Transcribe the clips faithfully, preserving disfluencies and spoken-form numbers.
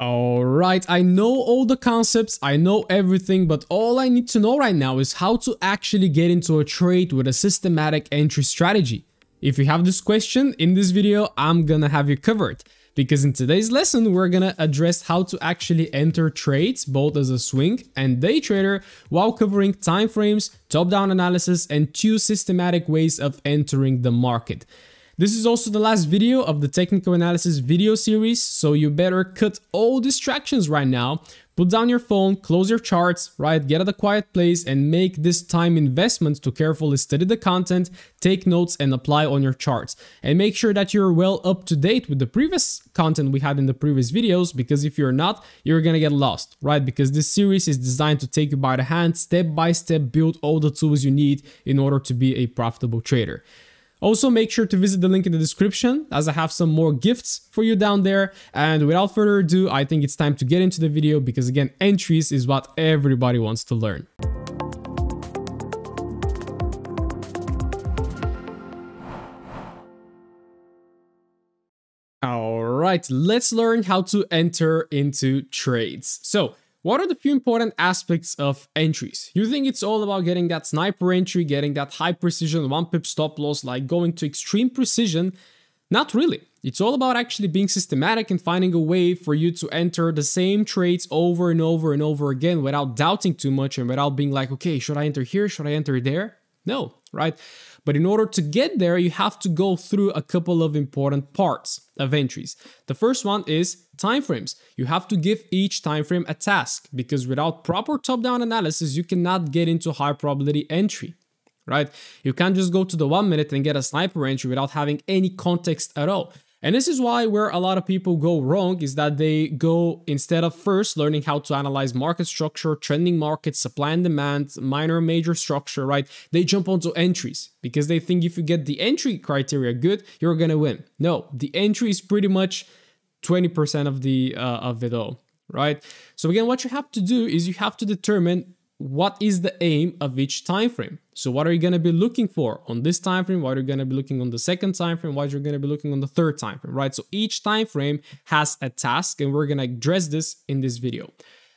Alright, I know all the concepts, I know everything, but all I need to know right now is how to actually get into a trade with a systematic entry strategy. If you have this question in this video, I'm gonna have you covered, because in today's lesson we're gonna address how to actually enter trades both as a swing and day trader while covering time frames, top-down analysis and two systematic ways of entering the market. This is also the last video of the technical analysis video series, so you better cut all distractions right now, put down your phone, close your charts, right, get at a quiet place and make this time investment to carefully study the content, take notes and apply on your charts. And make sure that you're well up to date with the previous content we had in the previous videos, because if you're not, you're gonna get lost, right? Because this series is designed to take you by the hand, step by step, build all the tools you need in order to be a profitable trader. Also, make sure to visit the link in the description, as I have some more gifts for you down there. And without further ado, I think it's time to get into the video, because again, entries is what everybody wants to learn. All right, let's learn how to enter into trades. So, what are the few important aspects of entries? You think it's all about getting that sniper entry, getting that high precision, one pip stop loss, like going to extreme precision? Not really. It's all about actually being systematic and finding a way for you to enter the same trades over and over and over again without doubting too much and without being like, okay, should I enter here? Should I enter there? No, right? But in order to get there, you have to go through a couple of important parts of entries. The first one is timeframes. You have to give each timeframe a task, because without proper top-down analysis, you cannot get into high probability entry, right? You can't just go to the one minute and get a sniper entry without having any context at all. And this is why where a lot of people go wrong is that they go, instead of first learning how to analyze market structure, trending markets, supply and demand, minor major structure, right? They jump onto entries because they think if you get the entry criteria good, you're gonna win. No, the entry is pretty much twenty percent of the uh, of it all, right? So again, what you have to do is you have to determine what is the aim of each time frame. So what are you going to be looking for on this time frame? What are you going to be looking on the second time frame? What are you going to be looking on the third time frame, right? So each time frame has a task, and we're going to address this in this video.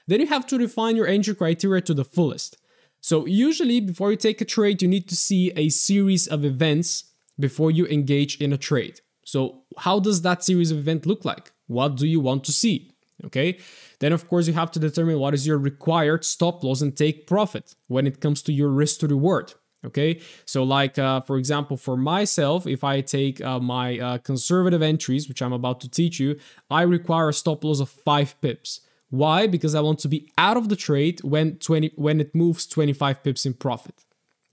Then you have to refine your entry criteria to the fullest. So usually before you take a trade, you need to see a series of events before you engage in a trade. So how does that series of events look like? What do you want to see? Okay, then of course you have to determine what is your required stop loss and take profit when it comes to your risk to reward. Okay, so like uh, for example, for myself, if I take uh, my uh, conservative entries, which I'm about to teach you, I require a stop loss of five pips. Why? Because I want to be out of the trade when twenty when it moves twenty-five pips in profit.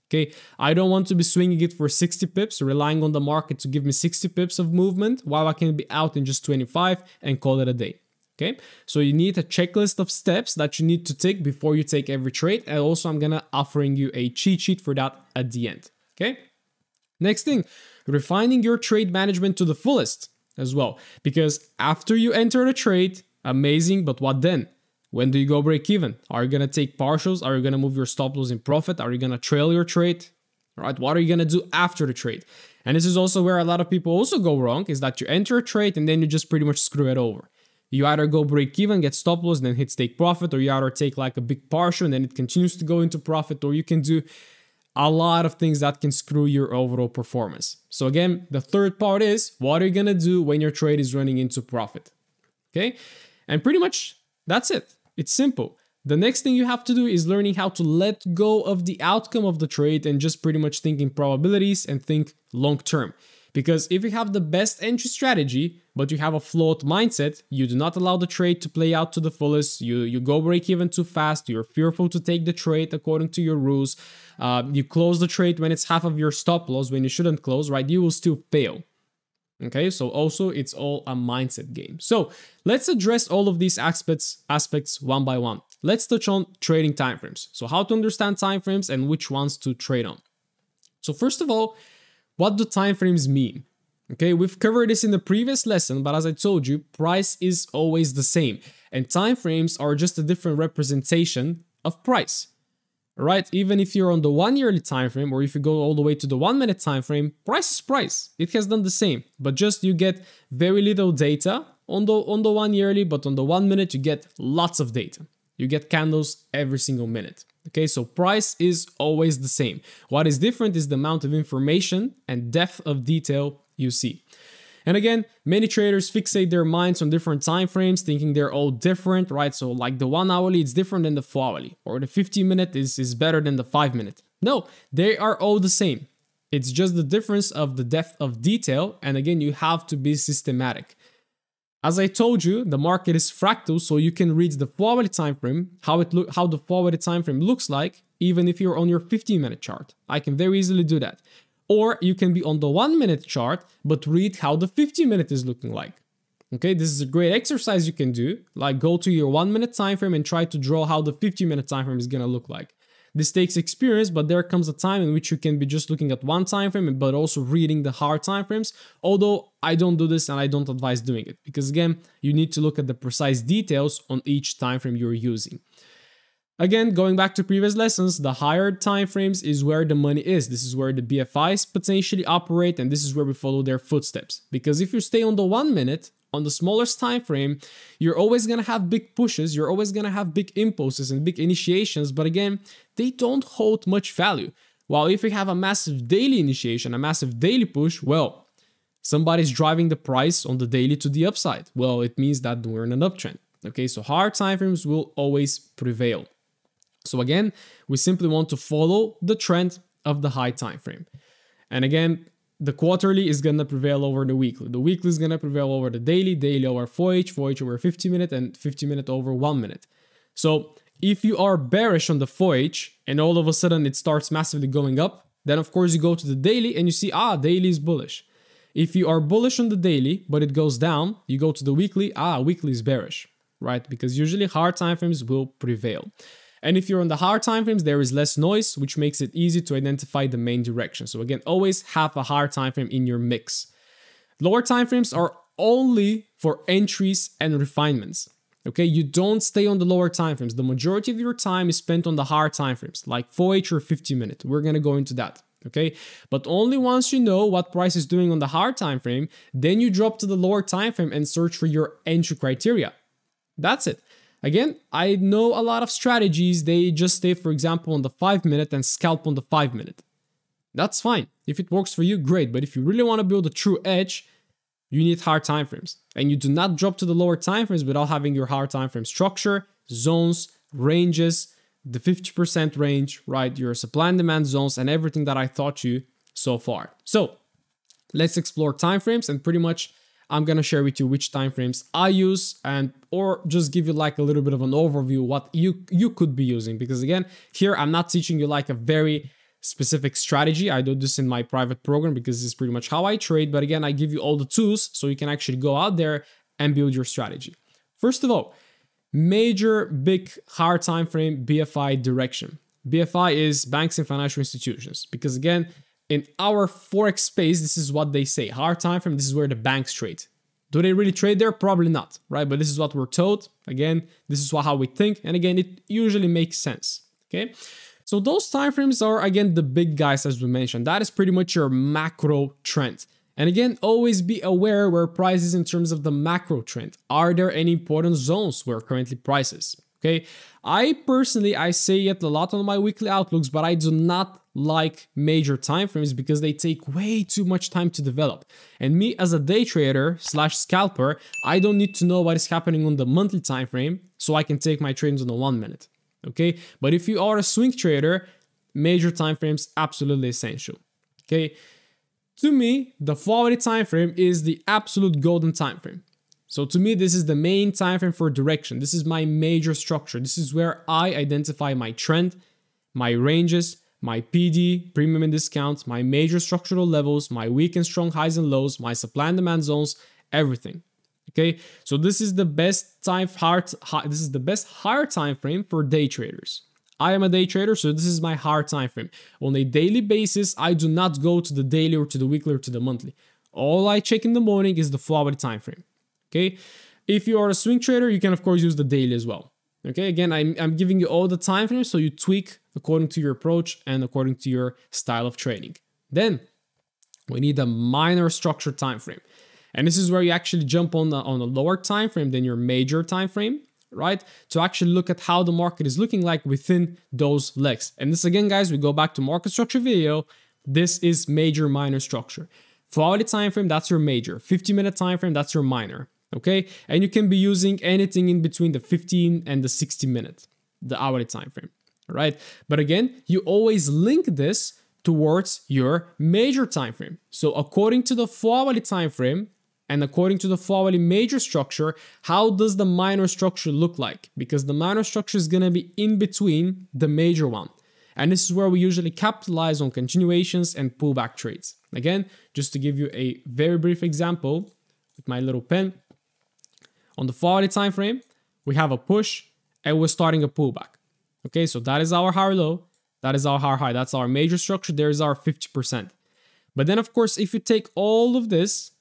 Okay, I don't want to be swinging it for sixty pips, relying on the market to give me sixty pips of movement while I can be out in just twenty-five and call it a day. Okay, so you need a checklist of steps that you need to take before you take every trade. And also I'm gonna offering you a cheat sheet for that at the end. Okay, next thing, refining your trade management to the fullest as well. Because after you enter a trade, amazing, but what then? When do you go break even? Are you gonna take partials? Are you gonna move your stop loss in profit? Are you gonna trail your trade? All right, what are you gonna do after the trade? And this is also where a lot of people also go wrong, is that you enter a trade and then you just pretty much screw it over. You either go break even, get stop loss, then hit take profit, or you either take like a big partial and then it continues to go into profit, or you can do a lot of things that can screw your overall performance. So again, the third part is, what are you gonna do when your trade is running into profit? Okay, and pretty much that's it. It's simple. The next thing you have to do is learning how to let go of the outcome of the trade and just pretty much think in probabilities and think long term. Because if you have the best entry strategy, but you have a flawed mindset, you do not allow the trade to play out to the fullest, you, you go break even too fast, you're fearful to take the trade according to your rules, uh, you close the trade when it's half of your stop loss, when you shouldn't close, right? You will still fail. Okay, so also it's all a mindset game. So let's address all of these aspects, aspects one by one. Let's touch on trading timeframes. So how to understand timeframes and which ones to trade on. So first of all, what do timeframes mean? Okay, we've covered this in the previous lesson, but as I told you, price is always the same. And timeframes are just a different representation of price, right? Even if you're on the one yearly timeframe, or if you go all the way to the one minute timeframe, price is price. It has done the same, but just you get very little data on the, on the one yearly, but on the one minute, you get lots of data. You get candles every single minute. Okay, so price is always the same. What is different is the amount of information and depth of detail you see. And again, many traders fixate their minds on different time frames, thinking they're all different, right? So like the one hourly, it's different than the four hourly, or the fifteen minute is, is better than the five minute. No, they are all the same. It's just the difference of the depth of detail. And again, you have to be systematic. As I told you, the market is fractal, so you can read the four hourly time frame, how it look, how the four hourly time frame looks like, even if you're on your fifteen minute chart. I can very easily do that. Or you can be on the one minute chart, but read how the fifteen minute is looking like. Okay, this is a great exercise you can do. Like, go to your one minute time frame and try to draw how the fifteen minute time frame is going to look like. This takes experience, but there comes a time in which you can be just looking at one time frame, but also reading the hard time frames. Although I don't do this and I don't advise doing it, because again, you need to look at the precise details on each time frame you're using. Again, going back to previous lessons, the higher time frames is where the money is. This is where the B F Is potentially operate, and this is where we follow their footsteps. Because if you stay on the one minute, on the smallest time frame, you're always going to have big pushes, you're always going to have big impulses and big initiations, but again, they don't hold much value. While if you have a massive daily initiation, a massive daily push, well, somebody's driving the price on the daily to the upside. Well, it means that we're in an uptrend. Okay, so hard time frames will always prevail. So again, we simply want to follow the trend of the high time frame. And again, the quarterly is going to prevail over the weekly. The weekly is going to prevail over the daily, daily over four H, four H over fifty minute, and fifty minute over one minute. So if you are bearish on the four H and all of a sudden it starts massively going up, then of course you go to the daily and you see, ah, daily is bullish. If you are bullish on the daily, but it goes down, you go to the weekly, ah, weekly is bearish, right? Because usually hard timeframes will prevail. And if you're on the hard time frames, there is less noise, which makes it easy to identify the main direction. So again, always have a hard time frame in your mix. Lower time frames are only for entries and refinements. Okay, you don't stay on the lower time frames. The majority of your time is spent on the hard time frames, like four H or fifty minute. We're gonna go into that. Okay, but only once you know what price is doing on the hard time frame, then you drop to the lower time frame and search for your entry criteria. That's it. Again, I know a lot of strategies, they just stay, for example, on the five minute and scalp on the five minute. That's fine. If it works for you, great. But if you really want to build a true edge, you need hard timeframes. And you do not drop to the lower timeframes without having your hard timeframe structure, zones, ranges, the fifty percent range, right? Your supply and demand zones and everything that I taught you so far. So let's explore timeframes, and pretty much I'm gonna share with you which timeframes I use, and or just give you like a little bit of an overview what you you could be using, because again, here I'm not teaching you like a very specific strategy. I do this in my private program because this is pretty much how I trade, but again, I give you all the tools so you can actually go out there and build your strategy. First of all, major big hard time frame B F I direction. B F I is banks and financial institutions, because again, in our Forex space, this is what they say. Hard time frame, this is where the banks trade. Do they really trade there? Probably not, right? But this is what we're told. Again, this is how we think. And again, it usually makes sense, okay? So those time frames are, again, the big guys, as we mentioned. That is pretty much your macro trend. And again, always be aware where price is in terms of the macro trend. Are there any important zones where currently price is? Okay, I personally, I say it a lot on my weekly outlooks, but I do not like major timeframes because they take way too much time to develop. And me as a day trader slash scalper, I don't need to know what is happening on the monthly timeframe, so I can take my trades on the one minute. Okay, but if you are a swing trader, major timeframes absolutely essential. Okay, to me, the four hourly timeframe is the absolute golden timeframe. So to me, this is the main time frame for direction. This is my major structure. This is where I identify my trend, my ranges, my P D, premium and discount, my major structural levels, my weak and strong highs and lows, my supply and demand zones, everything. Okay, so this is the best time hard. This is the best higher time frame for day traders. I am a day trader, so this is my hard time frame. On a daily basis, I do not go to the daily or to the weekly or to the monthly. All I check in the morning is the four hourly time frame. Okay, if you are a swing trader, you can of course use the daily as well. Okay, again, I'm, I'm giving you all the time frames, so you tweak according to your approach and according to your style of trading. Then we need a minor structured time frame. And this is where you actually jump on a, on a lower time frame than your major time frame, right? To actually look at how the market is looking like within those legs. And this again, guys, we go back to market structure video. This is major minor structure. Four hourly time frame, that's your major. Fifty minute time frame, that's your minor. Okay, and you can be using anything in between the fifteen and the sixty minute, the hourly time frame, right? But again, you always link this towards your major time frame. So according to the four hourly time frame and according to the four hourly major structure, how does the minor structure look like? Because the minor structure is going to be in between the major one. And this is where we usually capitalize on continuations and pullback trades. Again, just to give you a very brief example with my little pen, on the four hourly time frame, we have a push and we're starting a pullback. Okay, so that is our higher low, that is our higher high, that's our major structure, there is our fifty percent. But then, of course, if you take all of this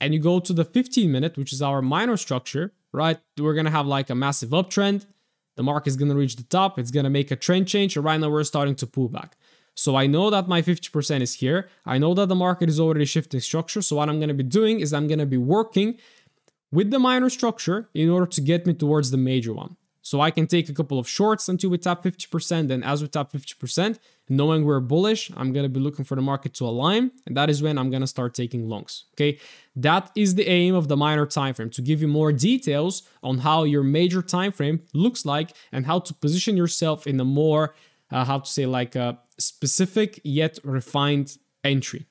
and you go to the fifteen minute, which is our minor structure, right? We're going to have like a massive uptrend. The market is going to reach the top, it's going to make a trend change, and right now we're starting to pull back. So I know that my fifty percent is here. I know that the market is already shifting structure. So what I'm going to be doing is I'm going to be working with the minor structure in order to get me towards the major one. So I can take a couple of shorts until we tap fifty percent. Then as we tap fifty percent, knowing we're bullish, I'm going to be looking for the market to align. And that is when I'm going to start taking longs. Okay, that is the aim of the minor time frame, to give you more details on how your major time frame looks like and how to position yourself in a more, uh, how to say, like a specific yet refined entry.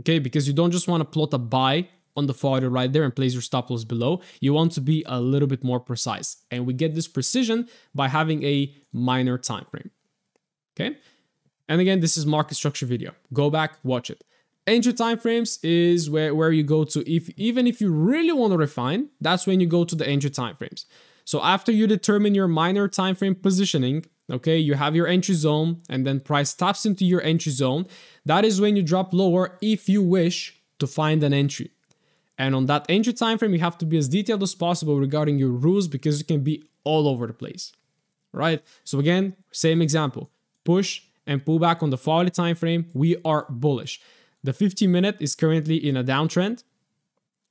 Okay, because you don't just want to plot a buy on the four hour right there and place your stop loss below. You want to be a little bit more precise. And we get this precision by having a minor time frame. Okay. And again, this is market structure video. Go back, watch it. Entry time frames is where, where you go to, if even if you really want to refine, that's when you go to the entry time frames. So after you determine your minor time frame positioning, okay, you have your entry zone and then price taps into your entry zone. That is when you drop lower if you wish to find an entry. And on that entry time frame, you have to be as detailed as possible regarding your rules, because you can be all over the place, right? So again, same example, push and pull back on the four hourly time frame. We are bullish. The fifty minute is currently in a downtrend.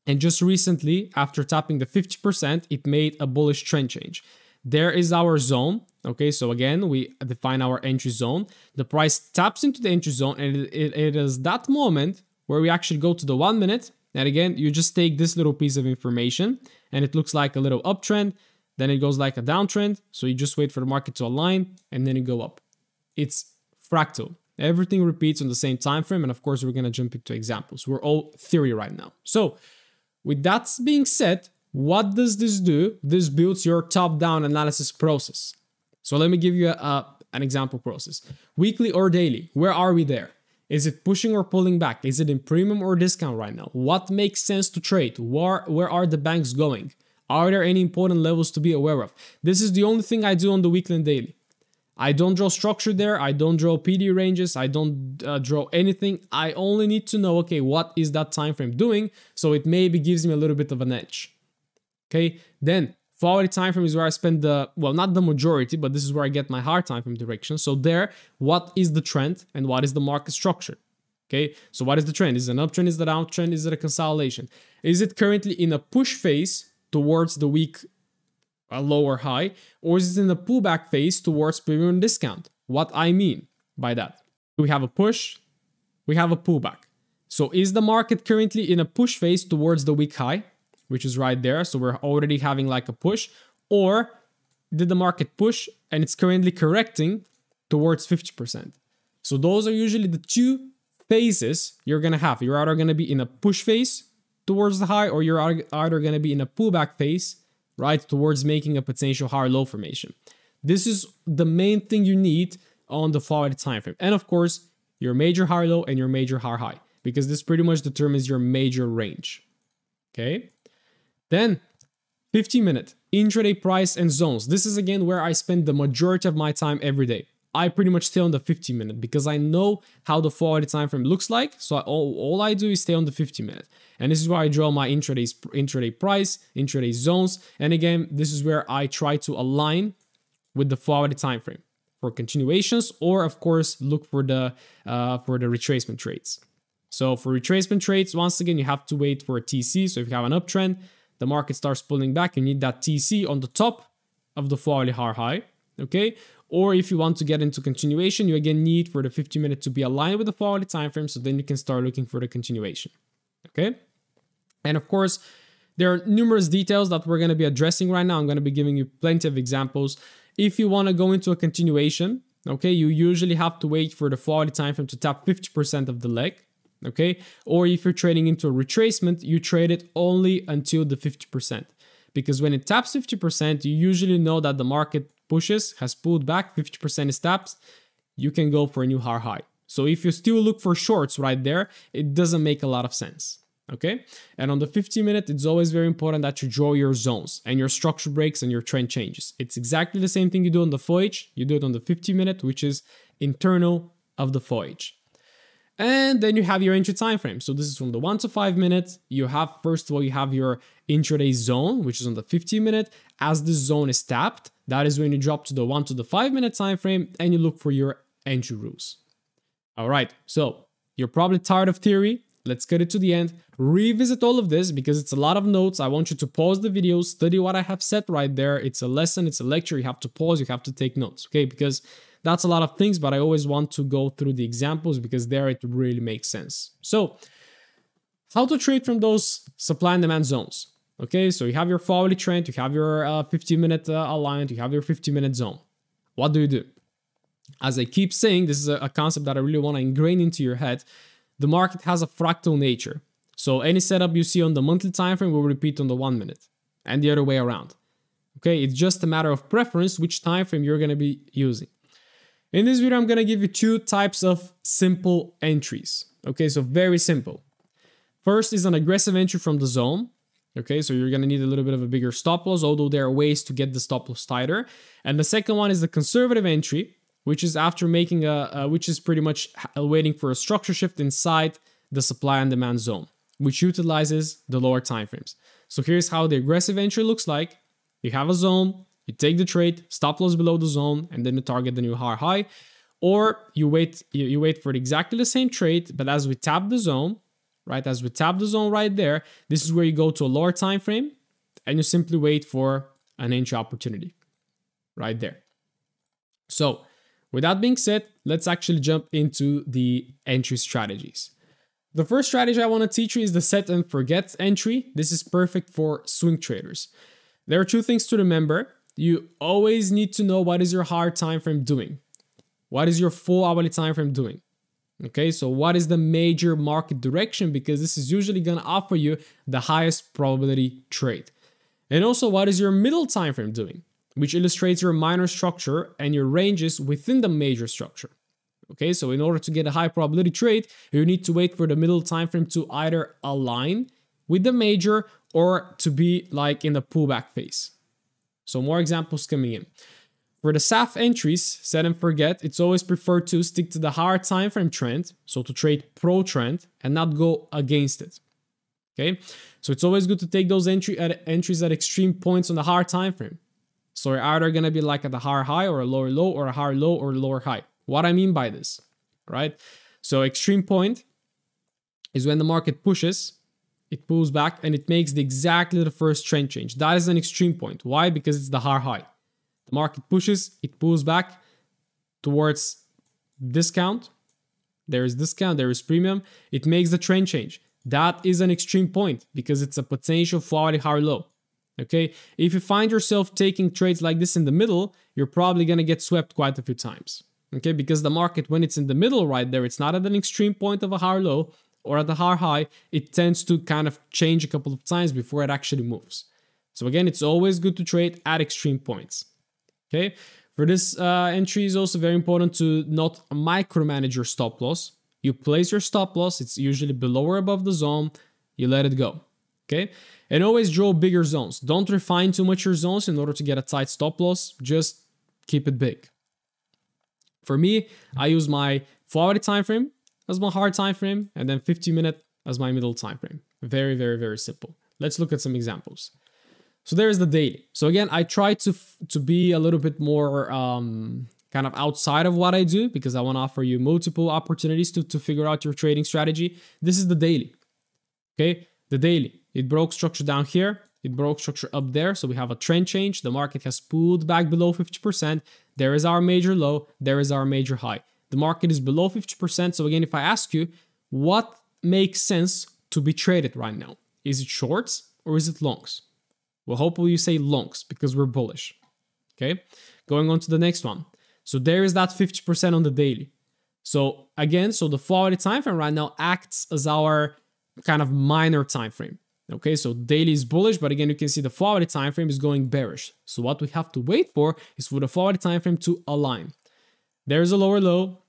And just recently, after tapping the fifty percent, it made a bullish trend change. There is our zone. Okay, so again, we define our entry zone. The price taps into the entry zone, and it, it, it is that moment where we actually go to the one minute. And again, you just take this little piece of information and it looks like a little uptrend. Then it goes like a downtrend. So you just wait for the market to align and then you go up. It's fractal. Everything repeats on the same time frame. And of course, we're going to jump into examples. We're all theory right now. So with that being said, what does this do? This builds your top-down analysis process. So let me give you a, a, an example process. Weekly or daily, where are we there? Is it pushing or pulling back? Is it in premium or discount right now? What makes sense to trade? Where, where are the banks going? Are there any important levels to be aware of? This is the only thing I do on the weekly and daily. I don't draw structure there. I don't draw P D ranges. I don't uh, draw anything. I only need to know, okay, what is that time frame doing? So it maybe gives me a little bit of an edge. Okay, then four hourly time frame is where I spend the, well, not the majority, but this is where I get my higher time frame direction. So there, what is the trend and what is the market structure? Okay, so what is the trend? Is it an uptrend? Is it a downtrend? Is it a consolidation? Is it currently in a push phase towards the weak, a lower high, or is it in a pullback phase towards premium and discount? What I mean by that, we have a push, we have a pullback. So is the market currently in a push phase towards the weak high, which is right there? So we're already having like a push. Or did the market push and it's currently correcting towards fifty percent? So those are usually the two phases you're going to have. You're either going to be in a push phase towards the high, or you're either going to be in a pullback phase, right, towards making a potential higher low formation. This is the main thing you need on the four hourly time frame. And of course, your major higher low and your major higher high, because this pretty much determines your major range. Okay. Then fifteen minute, intraday price and zones. This is again where I spend the majority of my time every day. I pretty much stay on the fifteen minute because I know how the four hourly time frame looks like. So I, all, all I do is stay on the fifteen minute. And this is where I draw my intraday, intraday price, intraday zones. And again, this is where I try to align with the four hourly time frame for continuations, or of course, look for the, uh, for the retracement trades. So for retracement trades, once again, you have to wait for a T C. So if you have an uptrend, the market starts pulling back, you need that T C on the top of the four hourly high, okay? Or if you want to get into continuation, you again need for the fifty minute to be aligned with the four hourly time frame, so then you can start looking for the continuation, okay? And of course, there are numerous details that we're going to be addressing right now. I'm going to be giving you plenty of examples. If you want to go into a continuation, okay, you usually have to wait for the four hourly time frame to tap fifty percent of the leg, okay? Or if you're trading into a retracement, you trade it only until the fifty percent, because when it taps fifty percent, you usually know that the market pushes, has pulled back, fifty percent is tapped, you can go for a new higher high. So if you still look for shorts right there, it doesn't make a lot of sense. Okay, and on the fifty minute, it's always very important that you draw your zones and your structure breaks and your trend changes. It's exactly the same thing you do on the F O H, you do it on the fifty minute, which is internal of the F O H. And then you have your entry time frame. So this is from the one to five minutes. You have, first of all, you have your intraday zone, which is on the fifty minute. As this zone is tapped, that is when you drop to the one to the five minute time frame and you look for your entry rules. All right, so you're probably tired of theory. Let's get it to the end. Revisit all of this because it's a lot of notes. I want you to pause the video, study what I have said right there. It's a lesson, it's a lecture. You have to pause, you have to take notes, okay? Because that's a lot of things, but I always want to go through the examples because there it really makes sense. So, how to trade from those supply and demand zones, okay? So, you have your four hourly trend, you have your uh, fifty minute uh, aligned, you have your fifty minute zone. What do you do? As I keep saying, this is a, a concept that I really want to ingrain into your head. The market has a fractal nature. So any setup you see on the monthly time frame will repeat on the one minute and the other way around. Okay, it's just a matter of preference which time frame you're going to be using. In this video, I'm going to give you two types of simple entries. Okay, so very simple. First is an aggressive entry from the zone. Okay, so you're going to need a little bit of a bigger stop loss, although there are ways to get the stop loss tighter. And the second one is the conservative entry, which is after making a, uh, which is pretty much waiting for a structure shift inside the supply and demand zone, which utilizes the lower timeframes. So here's how the aggressive entry looks like. You have a zone, you take the trade, stop loss below the zone, and then you target the new higher high, or you wait, you, you wait for exactly the same trade, but as we tap the zone, right, as we tap the zone right there, this is where you go to a lower time frame, and you simply wait for an entry opportunity, right there. So, with that being said, let's actually jump into the entry strategies. The first strategy I want to teach you is the set and forget entry. This is perfect for swing traders. There are two things to remember. You always need to know what is your higher time frame doing. What is your full hourly time frame doing? Okay, so what is the major market direction? Because this is usually going to offer you the highest probability trade. And also, what is your middle time frame doing, which illustrates your minor structure and your ranges within the major structure. Okay, so in order to get a high probability trade, you need to wait for the middle time frame to either align with the major or to be like in the pullback phase. So more examples coming in. For the S A F entries, set and forget, it's always preferred to stick to the higher time frame trend, so to trade pro trend and not go against it. Okay, so it's always good to take those entry at entries at extreme points on the higher time frame. So you're either going to be like at the higher high or a lower low or a higher low or a lower high. What I mean by this, right? So extreme point is when the market pushes, it pulls back and it makes the exactly the first trend change. That is an extreme point. Why? Because it's the higher high. The market pushes, it pulls back towards discount. There is discount, there is premium. It makes the trend change. That is an extreme point because it's a potential four hourly higher low. Okay, if you find yourself taking trades like this in the middle, you're probably going to get swept quite a few times. Okay, because the market, when it's in the middle right there, it's not at an extreme point of a higher low or at the higher high. It tends to kind of change a couple of times before it actually moves. So again, it's always good to trade at extreme points. Okay, for this uh, entry is also very important to not micromanage your stop loss. You place your stop loss, it's usually below or above the zone, you let it go. Okay, and always draw bigger zones. Don't refine too much your zones in order to get a tight stop loss. Just keep it big. For me, I use my four hourly time frame as my hard time frame and then fifty minute as my middle time frame. Very, very, very simple. Let's look at some examples. So there is the daily. So again, I try to to be a little bit more um, kind of outside of what I do, because I want to offer you multiple opportunities to, to figure out your trading strategy. This is the daily, okay? The daily, it broke structure down here. It broke structure up there. So we have a trend change. The market has pulled back below fifty percent. There is our major low. There is our major high. The market is below fifty percent. So again, if I ask you, what makes sense to be traded right now? Is it shorts or is it longs? Well, hopefully you say longs because we're bullish. Okay, going on to the next one. So there is that fifty percent on the daily. So again, so the four hour time frame right now acts as our kind of minor time frame. Okay, so daily is bullish, but again, you can see the four hour time frame is going bearish. So what we have to wait for is for the four hour time frame to align. There is a lower low.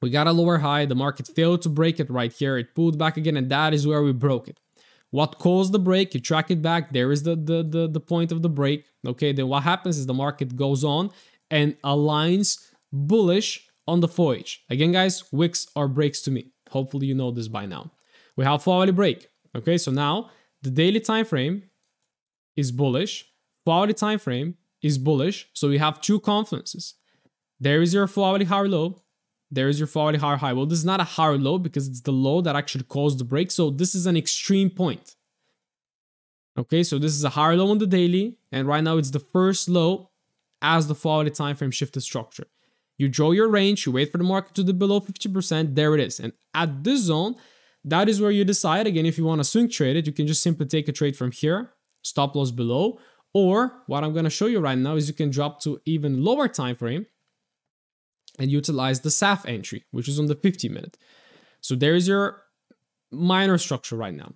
We got a lower high. The market failed to break it right here. It pulled back again, and that is where we broke it. What caused the break? You track it back. There is the, the, the, the point of the break. Okay, then what happens is the market goes on and aligns bullish on the four H. Again, guys, wicks are breaks to me. Hopefully, you know this by now. We have four hour break. Okay, so now the daily time frame is bullish, four hour time frame is bullish, so we have two confluences. There is your four hour higher low, there is your four hour higher high. Well, this is not a higher low because it's the low that actually caused the break, so this is an extreme point. Okay, so this is a higher low on the daily, and right now it's the first low as the four hour time frame shifted structure. You draw your range, you wait for the market to dip below fifty percent, there it is, and at this zone, that is where you decide, again, if you want to swing trade it, you can just simply take a trade from here, stop loss below, or what I'm going to show you right now is you can drop to even lower time frame and utilize the S A F entry, which is on the fifty minute. So there is your minor structure right now,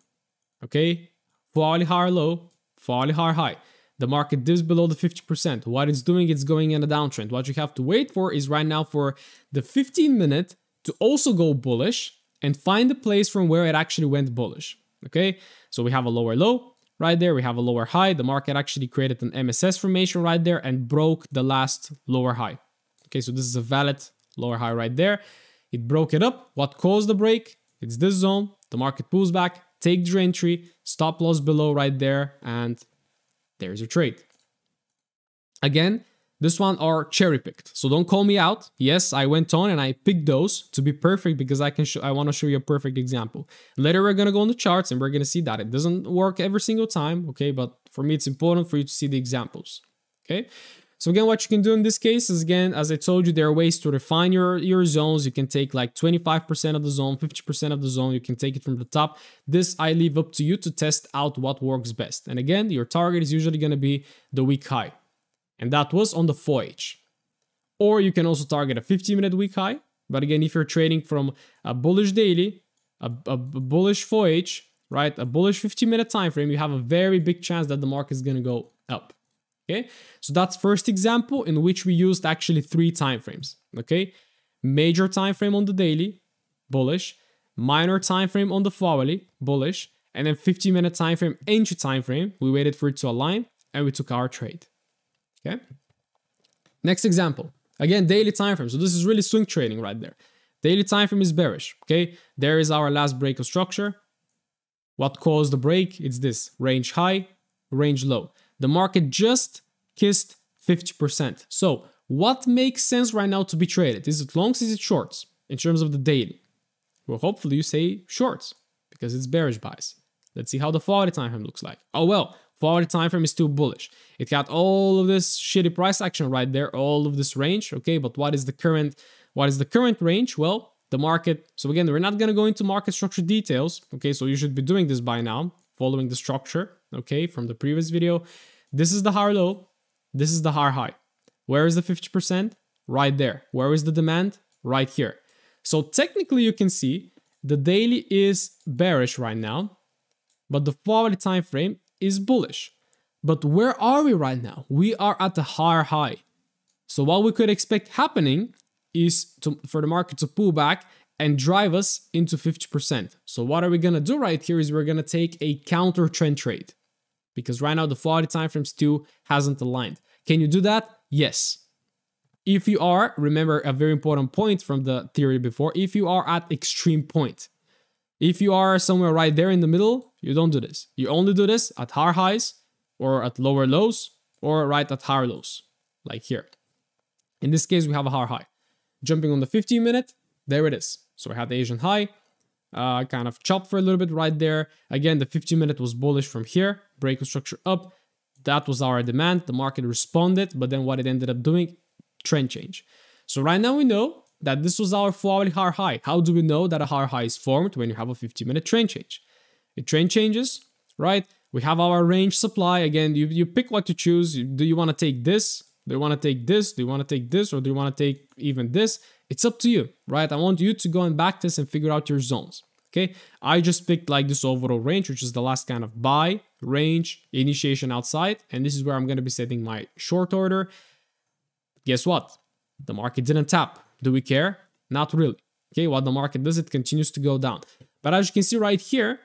okay? four hour higher low, four hour higher high. The market dips below the fifty percent. What it's doing, it's going in a downtrend. What you have to wait for is right now for the fifteen minute to also go bullish, and find the place from where it actually went bullish. Okay, so we have a lower low right there, we have a lower high, the market actually created an M S S formation right there and broke the last lower high. Okay, so this is a valid lower high right there. It broke it up. What caused the break? It's this zone. The market pulls back, take your entry, stop loss below right there, and there's your trade. Again, this one are cherry picked, so don't call me out. Yes, I went on and I picked those to be perfect because I can. I want to show you a perfect example. Later, we're gonna go on the charts and we're gonna see that it doesn't work every single time. Okay, but for me, it's important for you to see the examples. Okay, so again, what you can do in this case is again, as I told you, there are ways to refine your your zones. You can take like twenty-five percent of the zone, fifty percent of the zone. You can take it from the top. This I leave up to you to test out what works best. And again, your target is usually gonna be the weak high. And that was on the four H. Or you can also target a fifteen minute week high. But again, if you're trading from a bullish daily, a, a bullish four H, right, a bullish fifteen minute time frame, you have a very big chance that the market is going to go up. Okay, so that's first example in which we used actually three time frames. Okay, major time frame on the daily, bullish, minor time frame on the hourly, bullish, and then fifteen minute time frame, entry time frame. We waited for it to align, and we took our trade. Okay. Next example, again, daily time frame. So this is really swing trading right there. Daily time frame is bearish. Okay, there is our last break of structure. What caused the break? It's this range high, range low. The market just kissed fifty percent. So what makes sense right now to be traded? Is it longs? Is it shorts? In terms of the daily, well, hopefully you say shorts because it's bearish bias. Let's see how the four hour time frame looks like. Oh well. four hour time frame is still bullish. It got all of this shitty price action right there, all of this range. Okay, but what is the current? What is the current range? Well, the market. So again, we're not gonna go into market structure details. Okay, so you should be doing this by now, following the structure. Okay, from the previous video. This is the higher low. This is the higher high. Where is the fifty percent? Right there. Where is the demand? Right here. So technically, you can see the daily is bearish right now, but the four hour time frame is bullish. But where are we right now? We are at the higher high. So what we could expect happening is to, for the market to pull back and drive us into fifty percent. So what are we going to do right here is we're going to take a counter trend trade because right now the four hour time frame still hasn't aligned. Can you do that? Yes. If you are, remember a very important point from the theory before, if you are at extreme point, if you are somewhere right there in the middle, you don't do this. You only do this at higher highs or at lower lows or right at higher lows, like here. In this case, we have a higher high. Jumping on the fifteen minute, there it is. So we have the Asian high, uh, kind of chopped for a little bit right there. Again, the fifteen minute was bullish from here, breaking structure up. That was our demand. The market responded, but then what it ended up doing, trend change. So right now we know that this was our four hour higher high. How do we know that a higher high is formed when you have a fifteen minute trend change? The trend changes, right? We have our range supply. Again, you, you pick what to choose. Do you want to take this? Do you want to take this? Do you want to take this? Or do you want to take even this? It's up to you, right? I want you to go and back this and figure out your zones, okay? I just picked like this overall range, which is the last kind of buy, range, initiation outside. And this is where I'm going to be setting my short order. Guess what? The market didn't tap. Do we care? Not really. Okay, what the market does, it continues to go down. But as you can see right here,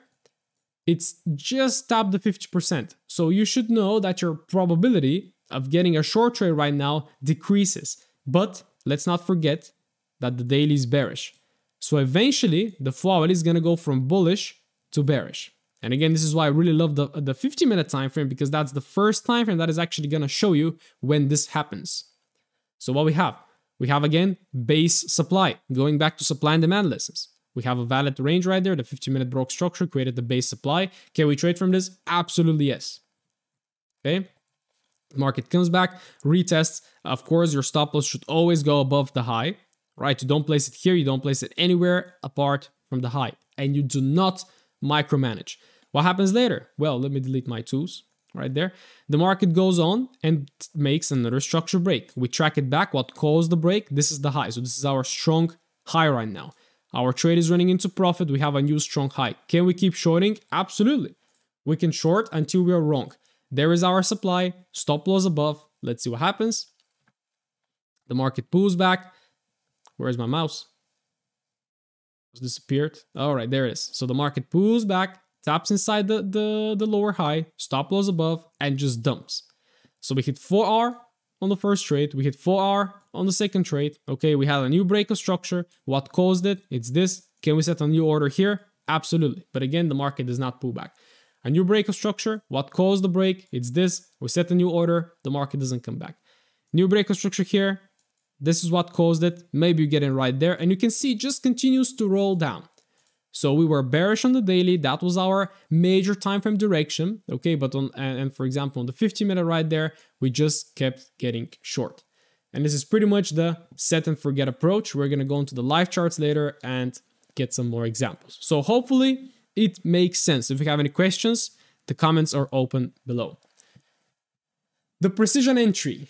it's just tapped the fifty percent. So you should know that your probability of getting a short trade right now decreases. But let's not forget that the daily is bearish. So eventually, the four hour is going to go from bullish to bearish. And again, this is why I really love the, the fifty minute time frame, because that's the first time frame that is actually going to show you when this happens. So what we have? We have, again, base supply, going back to supply and demand lessons. We have a valid range right there. The fifteen minute broke structure created the base supply. Can we trade from this? Absolutely yes. Okay. Market comes back, retests. Of course, your stop loss should always go above the high, right? You don't place it here. You don't place it anywhere apart from the high. And you do not micromanage. What happens later? Well, let me delete my tools right there. The market goes on and makes another structure break. We track it back. What caused the break? This is the high. So this is our strong high right now. Our trade is running into profit. We have a new strong high. Can we keep shorting? Absolutely. We can short until we are wrong. There is our supply. Stop loss above. Let's see what happens. The market pulls back. Where's my mouse? It's disappeared. All right, there it is. So the market pulls back, taps inside the, the, the lower high, stop loss above, and just dumps. So we hit four R on the first trade. We hit four R on the second trade. Okay, we had a new break of structure. What caused it? It's this. Can we set a new order here? Absolutely. But again, the market does not pull back. A new break of structure. What caused the break? It's this. We set a new order. The market doesn't come back. New break of structure here. This is what caused it. Maybe you get in right there. And you can see it just continues to roll down. So we were bearish on the daily. That was our major time frame direction. Okay, but on, and, and for example, on the fifteen minute right there, we just kept getting short. And this is pretty much the set and forget approach. We're going to go into the live charts later and get some more examples. So hopefully it makes sense. If you have any questions, the comments are open below. The precision entry.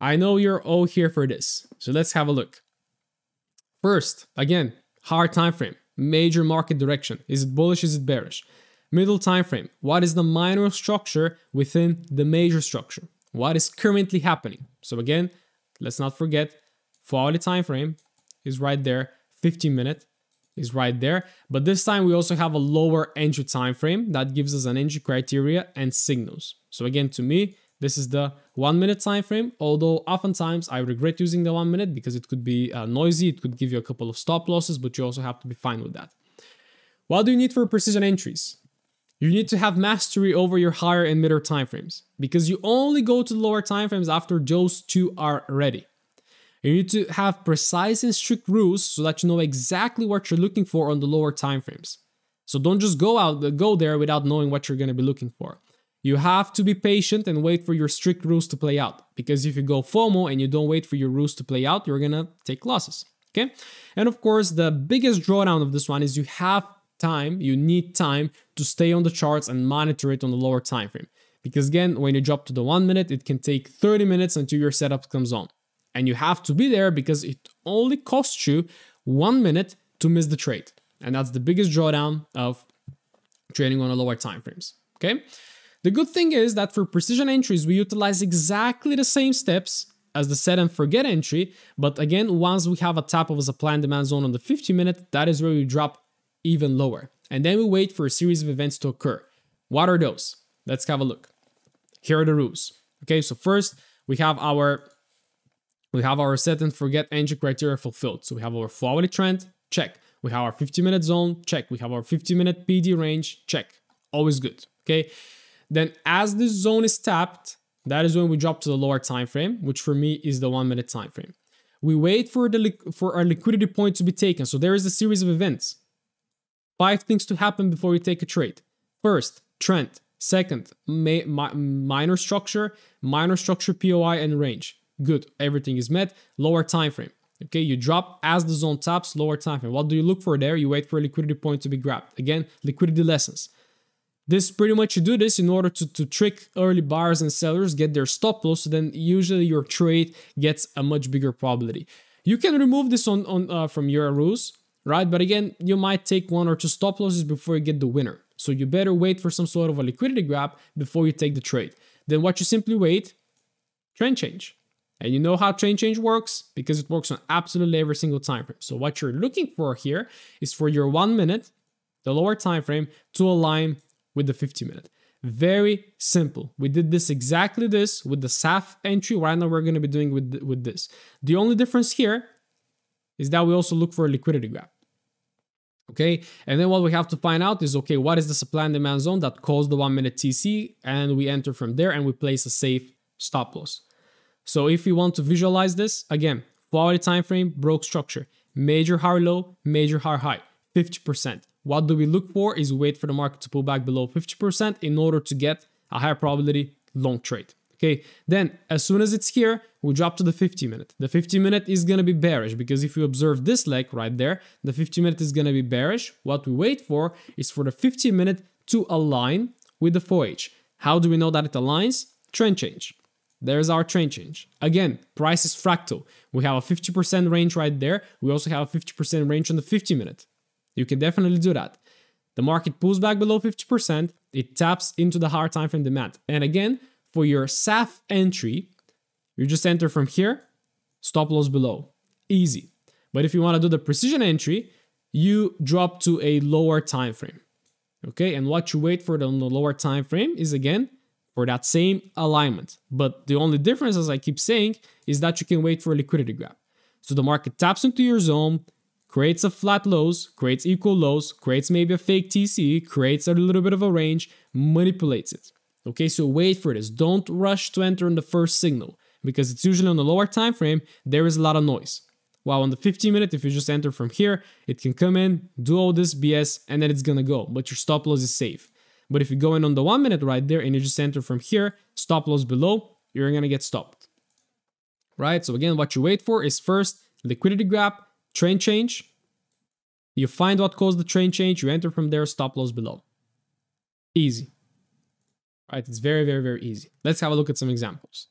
I know you're all here for this. So let's have a look. First, again, higher time frame. Major market direction. Is it bullish? Is it bearish? Middle time frame. What is the minor structure within the major structure? What is currently happening? So again, let's not forget, four hour time frame is right there. fifteen minute is right there. But this time we also have a lower entry time frame that gives us an entry criteria and signals. So again, to me, this is the one minute time frame, although oftentimes I regret using the one minute because it could be uh, noisy, it could give you a couple of stop losses, but you also have to be fine with that. What do you need for precision entries? You need to have mastery over your higher and middle timeframes because you only go to lower timeframes after those two are ready. You need to have precise and strict rules so that you know exactly what you're looking for on the lower timeframes. So don't just go out, go there without knowing what you're going to be looking for. You have to be patient and wait for your strict rules to play out, because if you go FOMO and you don't wait for your rules to play out, you're going to take losses, okay? And of course, the biggest drawdown of this one is you have time, you need time to stay on the charts and monitor it on the lower time frame. Because again, when you drop to the one minute, it can take thirty minutes until your setup comes on. And you have to be there because it only costs you one minute to miss the trade. And that's the biggest drawdown of trading on the lower time frames, okay? The good thing is that for precision entries, we utilize exactly the same steps as the set and forget entry. But again, once we have a tap of a supply and demand zone on the fifty minute, that is where we drop even lower. And then we wait for a series of events to occur. What are those? Let's have a look. Here are the rules. Okay, so first we have our, we have our set and forget entry criteria fulfilled. So we have our four hour trend, check. We have our fifty minute zone, check. We have our fifty minute P D range, check. Always good, okay? Then as this zone is tapped, That is when we drop to the lower time frame, which for me is the one minute time frame. We wait for the for our liquidity point to be taken. So there is a series of events. Five things to happen before you take a trade. First, trend. Second, ma mi minor structure, minor structure P O I and range. Good, everything is met. Lower time frame. Okay, you drop as the zone taps, lower time frame. What do you look for there? You wait for a liquidity point to be grabbed. Again, liquidity lessons. This pretty much, you do this in order to, to trick early buyers and sellers, get their stop loss, so then usually your trade gets a much bigger probability. You can remove this on, on uh, from your rules, right? But again, you might take one or two stop losses before you get the winner. So you better wait for some sort of a liquidity grab before you take the trade. Then what you simply wait, trend change. And you know how trend change works because it works on absolutely every single time frame. So what you're looking for here is for your one minute, the lower time frame, to align with the fifty minute. Very simple. We did this exactly this with the S A F entry. Right now we're going to be doing with, with this. The only difference here is that we also look for a liquidity grab. Okay, and then what we have to find out is, okay, what is the supply and demand zone that caused the one minute T C, and we enter from there and we place a safe stop loss. So if you want to visualize this, again, quality time frame, broke structure, major high low, major high high, fifty percent. What do we look for is wait for the market to pull back below fifty percent in order to get a higher probability long trade. Okay, then as soon as it's here, we drop to the fifty minute. The fifty minute is going to be bearish because if you observe this leg right there, the fifty minute is going to be bearish. What we wait for is for the fifty minute to align with the four H. How do we know that it aligns? Trend change. There's our trend change. Again, price is fractal. We have a fifty percent range right there. We also have a fifty percent range on the fifty minute. You can definitely do that. The market pulls back below fifty percent. It taps into the higher time frame demand. And again, for your S A F entry, you just enter from here, stop loss below. Easy. But if you want to do the precision entry, you drop to a lower time frame. Okay, and what you wait for on the lower time frame is again, for that same alignment. But the only difference, as I keep saying, is that you can wait for a liquidity grab. So the market taps into your zone, creates a flat lows, creates equal lows, creates maybe a fake T C E, creates a little bit of a range, manipulates it. Okay, so wait for this. Don't rush to enter on the first signal because it's usually on the lower time frame, there is a lot of noise. While on the fifteen minute, if you just enter from here, it can come in, do all this B S, and then it's gonna go, but your stop loss is safe. But if you go in on the one minute right there and you just enter from here, stop loss below, you're gonna get stopped. Right, so again, what you wait for is first liquidity grab, trend change. You find what caused the trend change, you enter from there, stop loss below. Easy. Right, it's very, very, very easy. Let's have a look at some examples.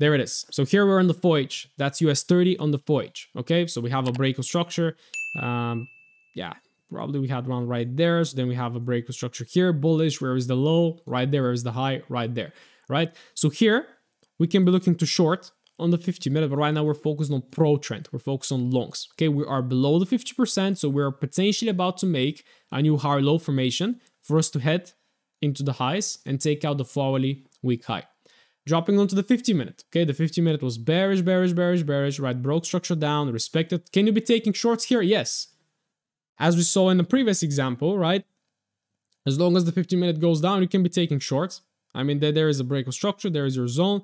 There it is. So here we're on the four H. That's U S thirty on the four H. Okay, so we have a break of structure. Um, yeah. Probably we had one right there. So then we have a break of structure here. Bullish, where is the low? Right there, where is the high? Right there, right? So here, we can be looking to short on the fifty minute, but right now we're focused on pro trend. We're focused on longs, okay? We are below the fifty percent, so we're potentially about to make a new high low formation for us to head into the highs and take out the four hourly weak high. Dropping onto the fifty minute, okay? The fifty minute was bearish, bearish, bearish, bearish, right? Broke structure down, respected. Can you be taking shorts here? Yes. As we saw in the previous example, right? As long as the fifty minute goes down, you can be taking shorts. I mean, there, there is a break of structure, there is your zone.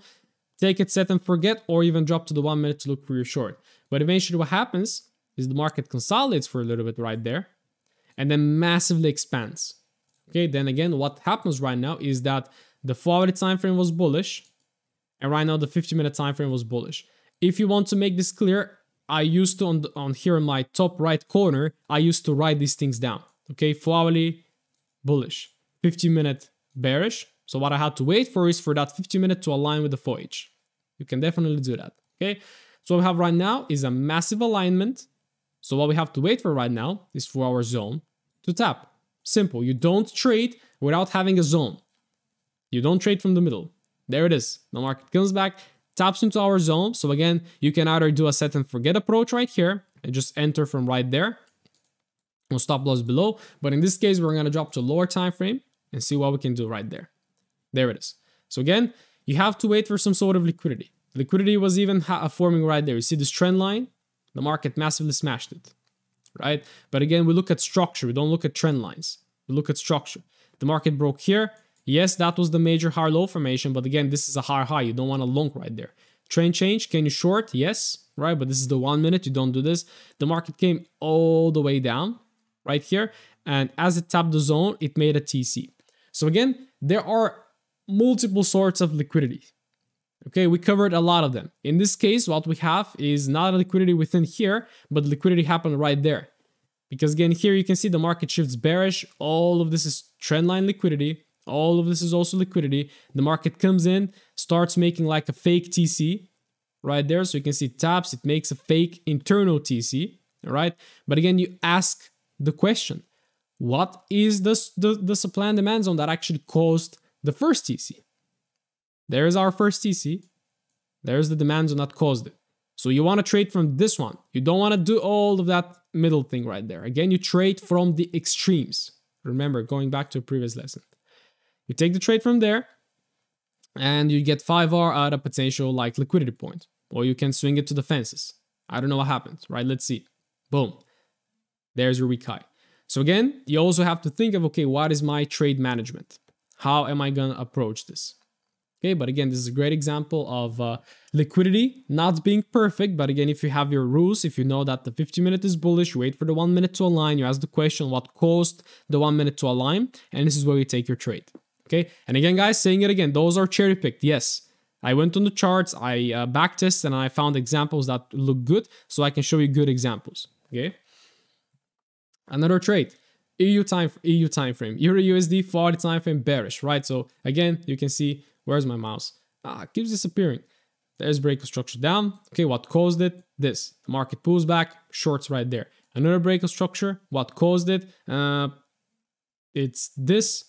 Take it, set and forget, or even drop to the one minute to look for your short. But eventually what happens is the market consolidates for a little bit right there, and then massively expands. Okay, then again, what happens right now is that the four hour time frame was bullish, and right now the fifty minute time frame was bullish. If you want to make this clear, I used to, on, the, on here in my top right corner, I used to write these things down. Okay, four hourly bullish, fifty minute bearish. So what I had to wait for is for that fifty minute to align with the four H. You can definitely do that, okay? So what we have right now is a massive alignment. So what we have to wait for right now is for our zone to tap. Simple, you don't trade without having a zone. You don't trade from the middle. There it is, the market comes back, taps into our zone. So again, you can either do a set and forget approach right here and just enter from right there or stop loss below. But in this case, we're gonna drop to lower time frame and see what we can do right there. There it is. So again, you have to wait for some sort of liquidity. Liquidity was even forming right there. You see this trend line? The market massively smashed it, right? But again, we look at structure. We don't look at trend lines. We look at structure. The market broke here. Yes, that was the major high low formation, but again, this is a high high. You don't want a long right there. Trend change, can you short? Yes, right? But this is the one minute, you don't do this. The market came all the way down right here. And as it tapped the zone, it made a T C. So again, there are multiple sorts of liquidity. Okay, we covered a lot of them. In this case, what we have is not a liquidity within here, but liquidity happened right there. Because again, here you can see the market shifts bearish. All of this is trendline liquidity. All of this is also liquidity. The market comes in, starts making like a fake T C right there. So you can see it taps, it makes a fake internal T C, all right? But again, you ask the question, what is this, the, the supply and demand zone that actually caused the first T C? There is our first T C. There's the demand zone that caused it. So you want to trade from this one. You don't want to do all of that middle thing right there. Again, you trade from the extremes. Remember, going back to a previous lesson. You take the trade from there and you get five R at a potential like liquidity point, or you can swing it to the fences. I don't know what happens, right? Let's see. Boom. There's your weak high. So again, you also have to think of, okay, what is my trade management? How am I going to approach this? Okay, but again, this is a great example of uh, liquidity not being perfect. But again, if you have your rules, if you know that the fifty minute is bullish, you wait for the one minute to align, you ask the question, what caused the one minute to align? And this is where you take your trade. Okay, and again, guys, saying it again, those are cherry picked. Yes, I went on the charts, I uh, backtest, and I found examples that look good, so I can show you good examples. Okay, another trade, E U time, E U time frame, Euro U S D forty time frame bearish, right? So again, you can see, where's my mouse? Ah, it keeps disappearing. There's break of structure down. Okay, what caused it? This the market pulls back, shorts right there. Another break of structure. What caused it? Uh, it's this.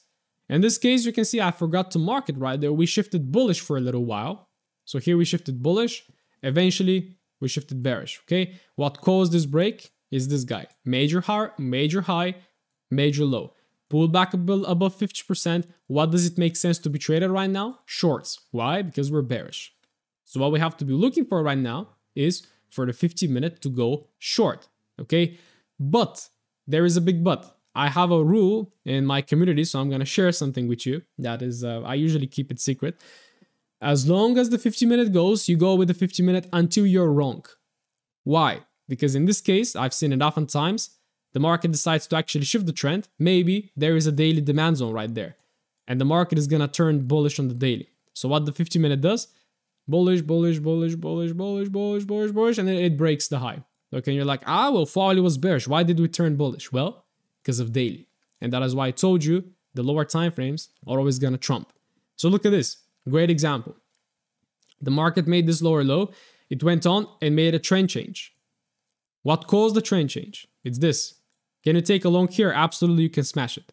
In this case, you can see I forgot to mark it right there. We shifted bullish for a little while. So here we shifted bullish. Eventually, we shifted bearish, okay? What caused this break is this guy. Major high, major high, major low. Pull back above fifty percent. What does it make sense to be traded right now? Shorts. Why? Because we're bearish. So what we have to be looking for right now is for the fifty minute to go short, okay? But there is a big but. I have a rule in my community, so I'm going to share something with you. That is, uh, I usually keep it secret. As long as the fifty minute goes, you go with the fifty minute until you're wrong. Why? Because in this case, I've seen it oftentimes, the market decides to actually shift the trend. Maybe there is a daily demand zone right there, and the market is going to turn bullish on the daily. So what the fifty minute does, bullish, bullish, bullish, bullish, bullish, bullish, bullish, bullish, and then it breaks the high. Okay, and you're like, ah, well, formerly was bearish. Why did we turn bullish? Well, because of daily. And that is why I told you the lower time frames are always going to trump. So look at this. Great example. The market made this lower low. It went on and made a trend change. What caused the trend change? It's this. Can you take a long here? Absolutely, you can smash it.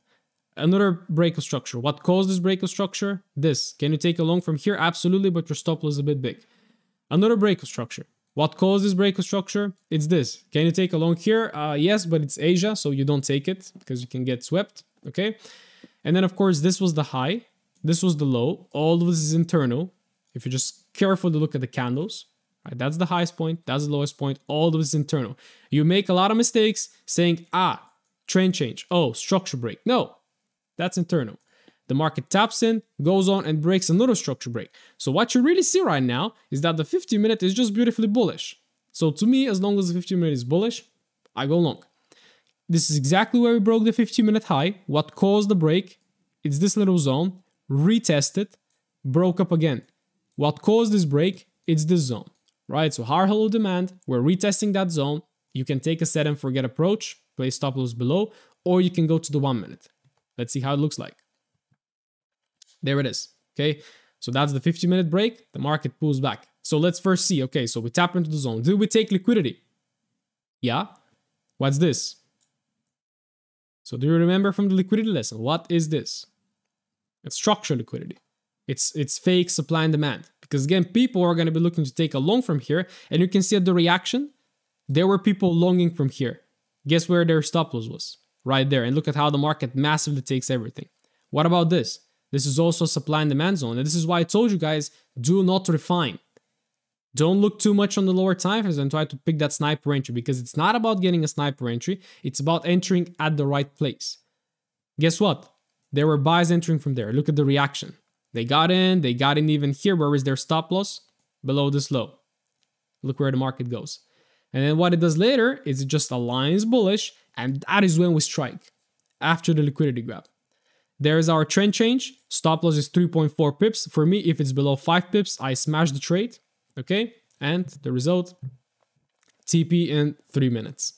Another break of structure. What caused this break of structure? This. Can you take a long from here? Absolutely, but your stop loss is a bit big. Another break of structure. What caused this break of structure? It's this. Can you take a long here? Uh, yes, but it's Asia, so you don't take it because you can get swept, okay? And then, of course, this was the high. This was the low. All of this is internal. If you're just careful to look at the candles, right? That's the highest point. That's the lowest point. All of this is internal. You make a lot of mistakes saying, ah, trend change. Oh, structure break. No, that's internal. The market taps in, goes on, and breaks another structure break. So what you really see right now is that the fifty minute is just beautifully bullish. So to me, as long as the fifty minute is bullish, I go long. This is exactly where we broke the fifty minute high. What caused the break? It's this little zone. Retested, broke up again. What caused this break? It's this zone, right? So higher hello demand, we're retesting that zone. You can take a set and forget approach, place stop loss below, or you can go to the one minute. Let's see how it looks like. There it is, okay? So that's the fifty minute break, the market pulls back. So let's first see, okay, so we tap into the zone. Did we take liquidity? Yeah. What's this? So do you remember from the liquidity lesson? What is this? It's structural liquidity. It's, it's fake supply and demand. Because again, people are gonna be looking to take a long from here, and you can see at the reaction, there were people longing from here. Guess where their stop loss was? Right there, and look at how the market massively takes everything. What about this? This is also a supply and demand zone. And this is why I told you guys, do not refine. Don't look too much on the lower time frames and try to pick that sniper entry, because it's not about getting a sniper entry. It's about entering at the right place. Guess what? There were buys entering from there. Look at the reaction. They got in, they got in even here. Where is their stop loss? Below this low. Look where the market goes. And then what it does later is it just aligns bullish, and that is when we strike, after the liquidity grab. There is our trend change. Stop loss is three point four pips. For me, if it's below five pips, I smash the trade, okay? And the result, T P in three minutes.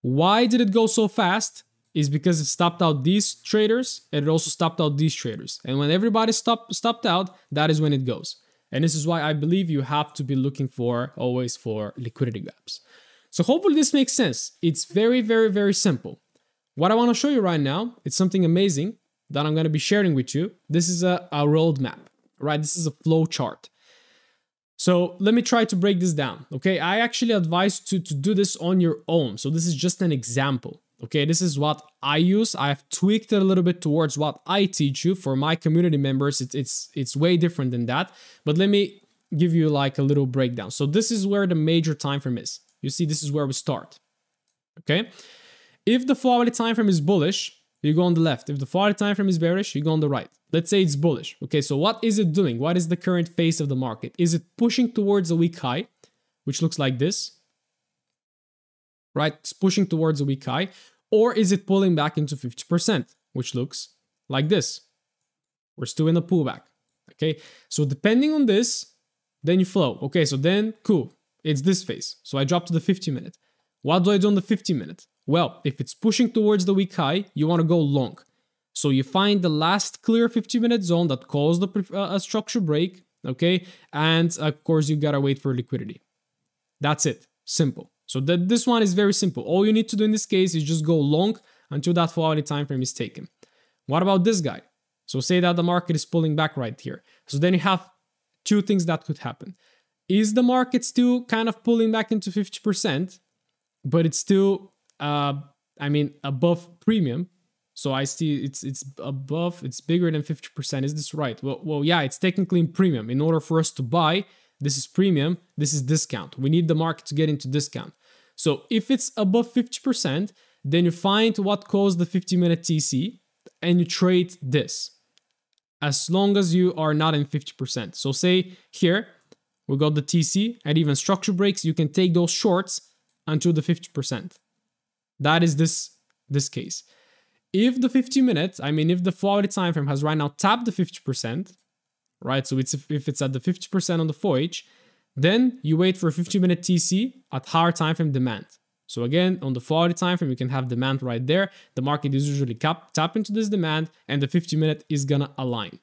Why did it go so fast? Is because it stopped out these traders, and it also stopped out these traders. And when everybody stopped, stopped out, that is when it goes. And this is why I believe you have to be looking for, always for liquidity gaps. So hopefully this makes sense. It's very, very, very simple. What I want to show you right now, it's something amazing that I'm going to be sharing with you. This is a, a roadmap, right? This is a flow chart. So let me try to break this down, okay? I actually advise you to, to do this on your own. So this is just an example, okay? This is what I use. I've tweaked it a little bit towards what I teach you. For my community members, it's, it's, it's way different than that. But let me give you like a little breakdown. So this is where the major time frame is. You see, this is where we start, okay? If the four hourly time frame is bullish, you go on the left. If the four hourly time frame is bearish, you go on the right. Let's say it's bullish. Okay, so what is it doing? What is the current phase of the market? Is it pushing towards a weak high, which looks like this? Right, it's pushing towards a weak high. Or is it pulling back into fifty percent, which looks like this? We're still in a pullback. Okay, so depending on this, then you flow. Okay, so then, cool, it's this phase. So I drop to the fifty minute. What do I do on the fifty minute? Well, if it's pushing towards the weak high, you want to go long. So you find the last clear fifty minute zone that caused a, a structure break, okay? And of course, you got to wait for liquidity. That's it, simple. So the, this one is very simple. All you need to do in this case is just go long until that four hourly time frame is taken. What about this guy? So say that the market is pulling back right here. So then you have two things that could happen. Is the market still kind of pulling back into fifty percent, but it's still... Uh, I mean, above premium. So I see it's it's above, it's bigger than fifty percent. Is this right? Well, well, yeah, it's technically in premium. In order for us to buy, this is premium, this is discount. We need the market to get into discount. So if it's above fifty percent, then you find what caused the fifty minute T C and you trade this. As long as you are not in fifty percent. So say here, we got the T C and even structure breaks, you can take those shorts until the fifty percent. That is this, this case. If the fifty minute, I mean, if the four hourly time frame has right now tapped the fifty percent, right? So it's if, if it's at the fifty percent on the four H, then you wait for a fifty minute T C at higher time frame demand. So again, on the four hourly time frame, you can have demand right there. The market is usually cap, tap into this demand and the fifty minute is gonna align.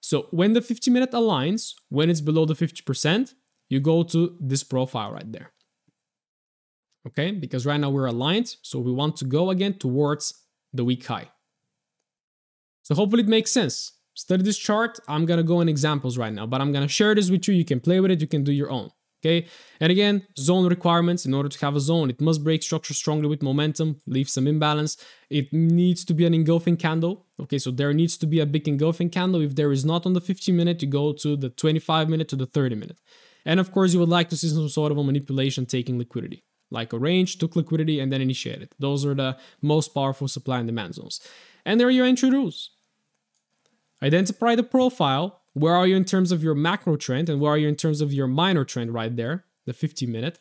So when the fifty minute aligns, when it's below the fifty percent, you go to this profile right there. Okay, because right now we're aligned, so we want to go again towards the weak high. So hopefully it makes sense. Study this chart. I'm gonna go in examples right now, but I'm gonna share this with you. You can play with it, you can do your own, okay? And again, zone requirements. In order to have a zone, it must break structure strongly with momentum, leave some imbalance. It needs to be an engulfing candle, okay? So there needs to be a big engulfing candle. If there is not on the fifty minute, you go to the twenty-five minute, to the thirty minute. And of course, you would like to see some sort of a manipulation taking liquidity. Like a range, took liquidity, and then initiated. Those are the most powerful supply and demand zones. And there are your entry rules. Identify the profile. Where are you in terms of your macro trend? And where are you in terms of your minor trend right there? The fifty minute.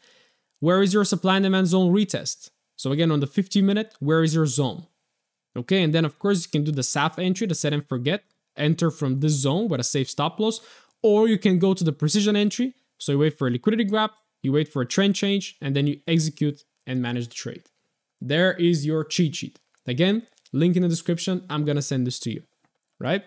Where is your supply and demand zone retest? So again, on the fifty minute, where is your zone? Okay, and then of course, you can do the S A F entry, the set and forget. Enter from this zone with a safe stop loss. Or you can go to the precision entry. So you wait for a liquidity grab. You wait for a trend change, and then you execute and manage the trade. There is your cheat sheet. Again, link in the description. I'm gonna send this to you, right?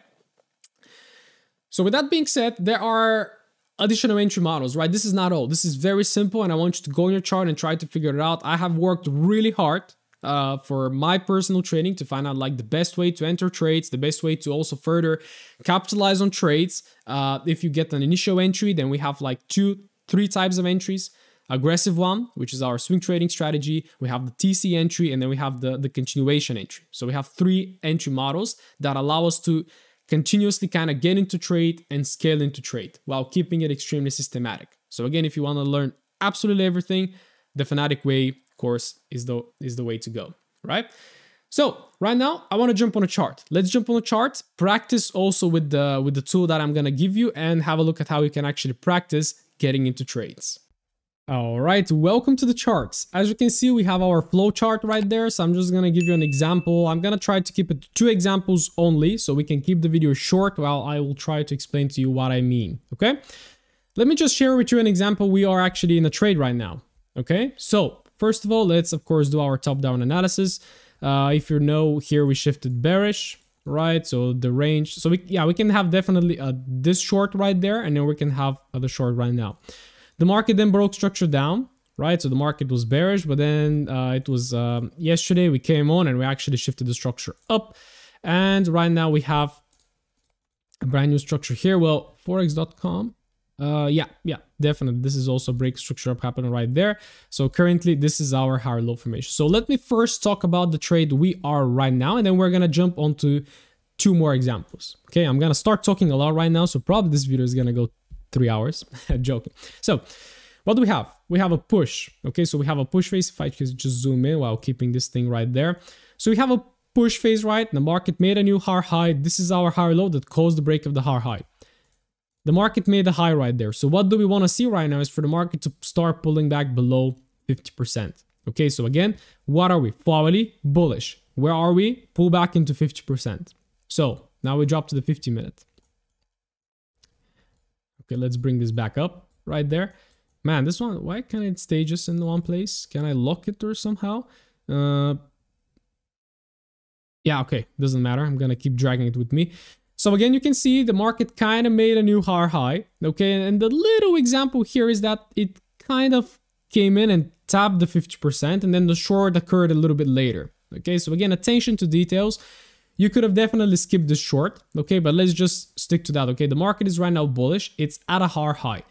So with that being said, there are additional entry models, right? This is not all. This is very simple, and I want you to go on your chart and try to figure it out. I have worked really hard uh, for my personal training to find out like the best way to enter trades, the best way to also further capitalize on trades. Uh, if you get an initial entry, then we have like two Three types of entries. Aggressive one, which is our swing trading strategy. We have the T C entry, and then we have the, the continuation entry. So we have three entry models that allow us to continuously kind of get into trade and scale into trade while keeping it extremely systematic. So again, if you want to learn absolutely everything, the Fanatic Way course is the, is the way to go, right? So right now, I want to jump on a chart. Let's jump on a chart, practice also with the, with the tool that I'm going to give you, and have a look at how you can actually practice getting into trades. All right, welcome to the charts. As you can see, we have our flow chart right there. So I'm just going to give you an example. I'm going to try to keep it to two examples only so we can keep the video short while I will try to explain to you what I mean. Okay, let me just share with you an example. We are actually in a trade right now. Okay, so first of all, let's of course do our top-down analysis. Uh, if you know, here we shifted bearish, right? So the range, so we, yeah, we can have definitely uh, this short right there, and then we can have uh, the short right now. The market then broke structure down, right? So the market was bearish, but then uh, it was um, yesterday we came on and we actually shifted the structure up. And right now we have a brand new structure here. Well, forex dot com, uh, yeah, yeah, definitely. This is also break structure up happening right there. So currently this is our higher low formation. So let me first talk about the trade we are right now, and then we're going to jump onto two more examples. Okay, I'm going to start talking a lot right now, so probably this video is going to go three hours, joking. So what do we have? We have a push. Okay, so we have a push phase. If I just zoom in while keeping this thing right there. So we have a push phase, right? The market made a new higher high. This is our higher low that caused the break of the higher high. The market made a high right there. So what do we want to see right now is for the market to start pulling back below fifty percent. Okay, so again, what are we? Forwardly bullish. Where are we? Pull back into fifty percent. So now we drop to the fifty minute. Okay, let's bring this back up right there. Man, this one, why can't it stay just in one place? Can I lock it or somehow? Uh, yeah, okay, doesn't matter. I'm gonna keep dragging it with me. So again, you can see the market kind of made a new higher high. Okay, and the little example here is that it kind of came in and tapped the fifty percent, and then the short occurred a little bit later. Okay, so again, attention to details. You could have definitely skipped this short, okay, but let's just stick to that, okay? The market is right now bullish. It's at a higher high.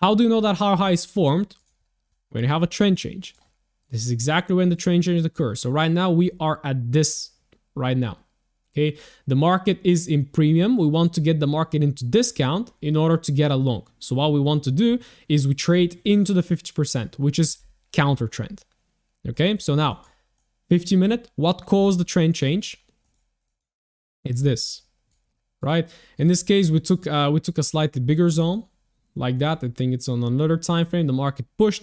How do you know that higher high is formed? When you have a trend change. This is exactly when the trend change occurs. So right now, we are at this right now, okay? The market is in premium. We want to get the market into discount in order to get a long. So what we want to do is we trade into the fifty percent, which is counter trend, okay? So now, fifty minute, what caused the trend change? It's this, right? In this case, we took uh, we took a slightly bigger zone like that. I think it's on another time frame. The market pushed,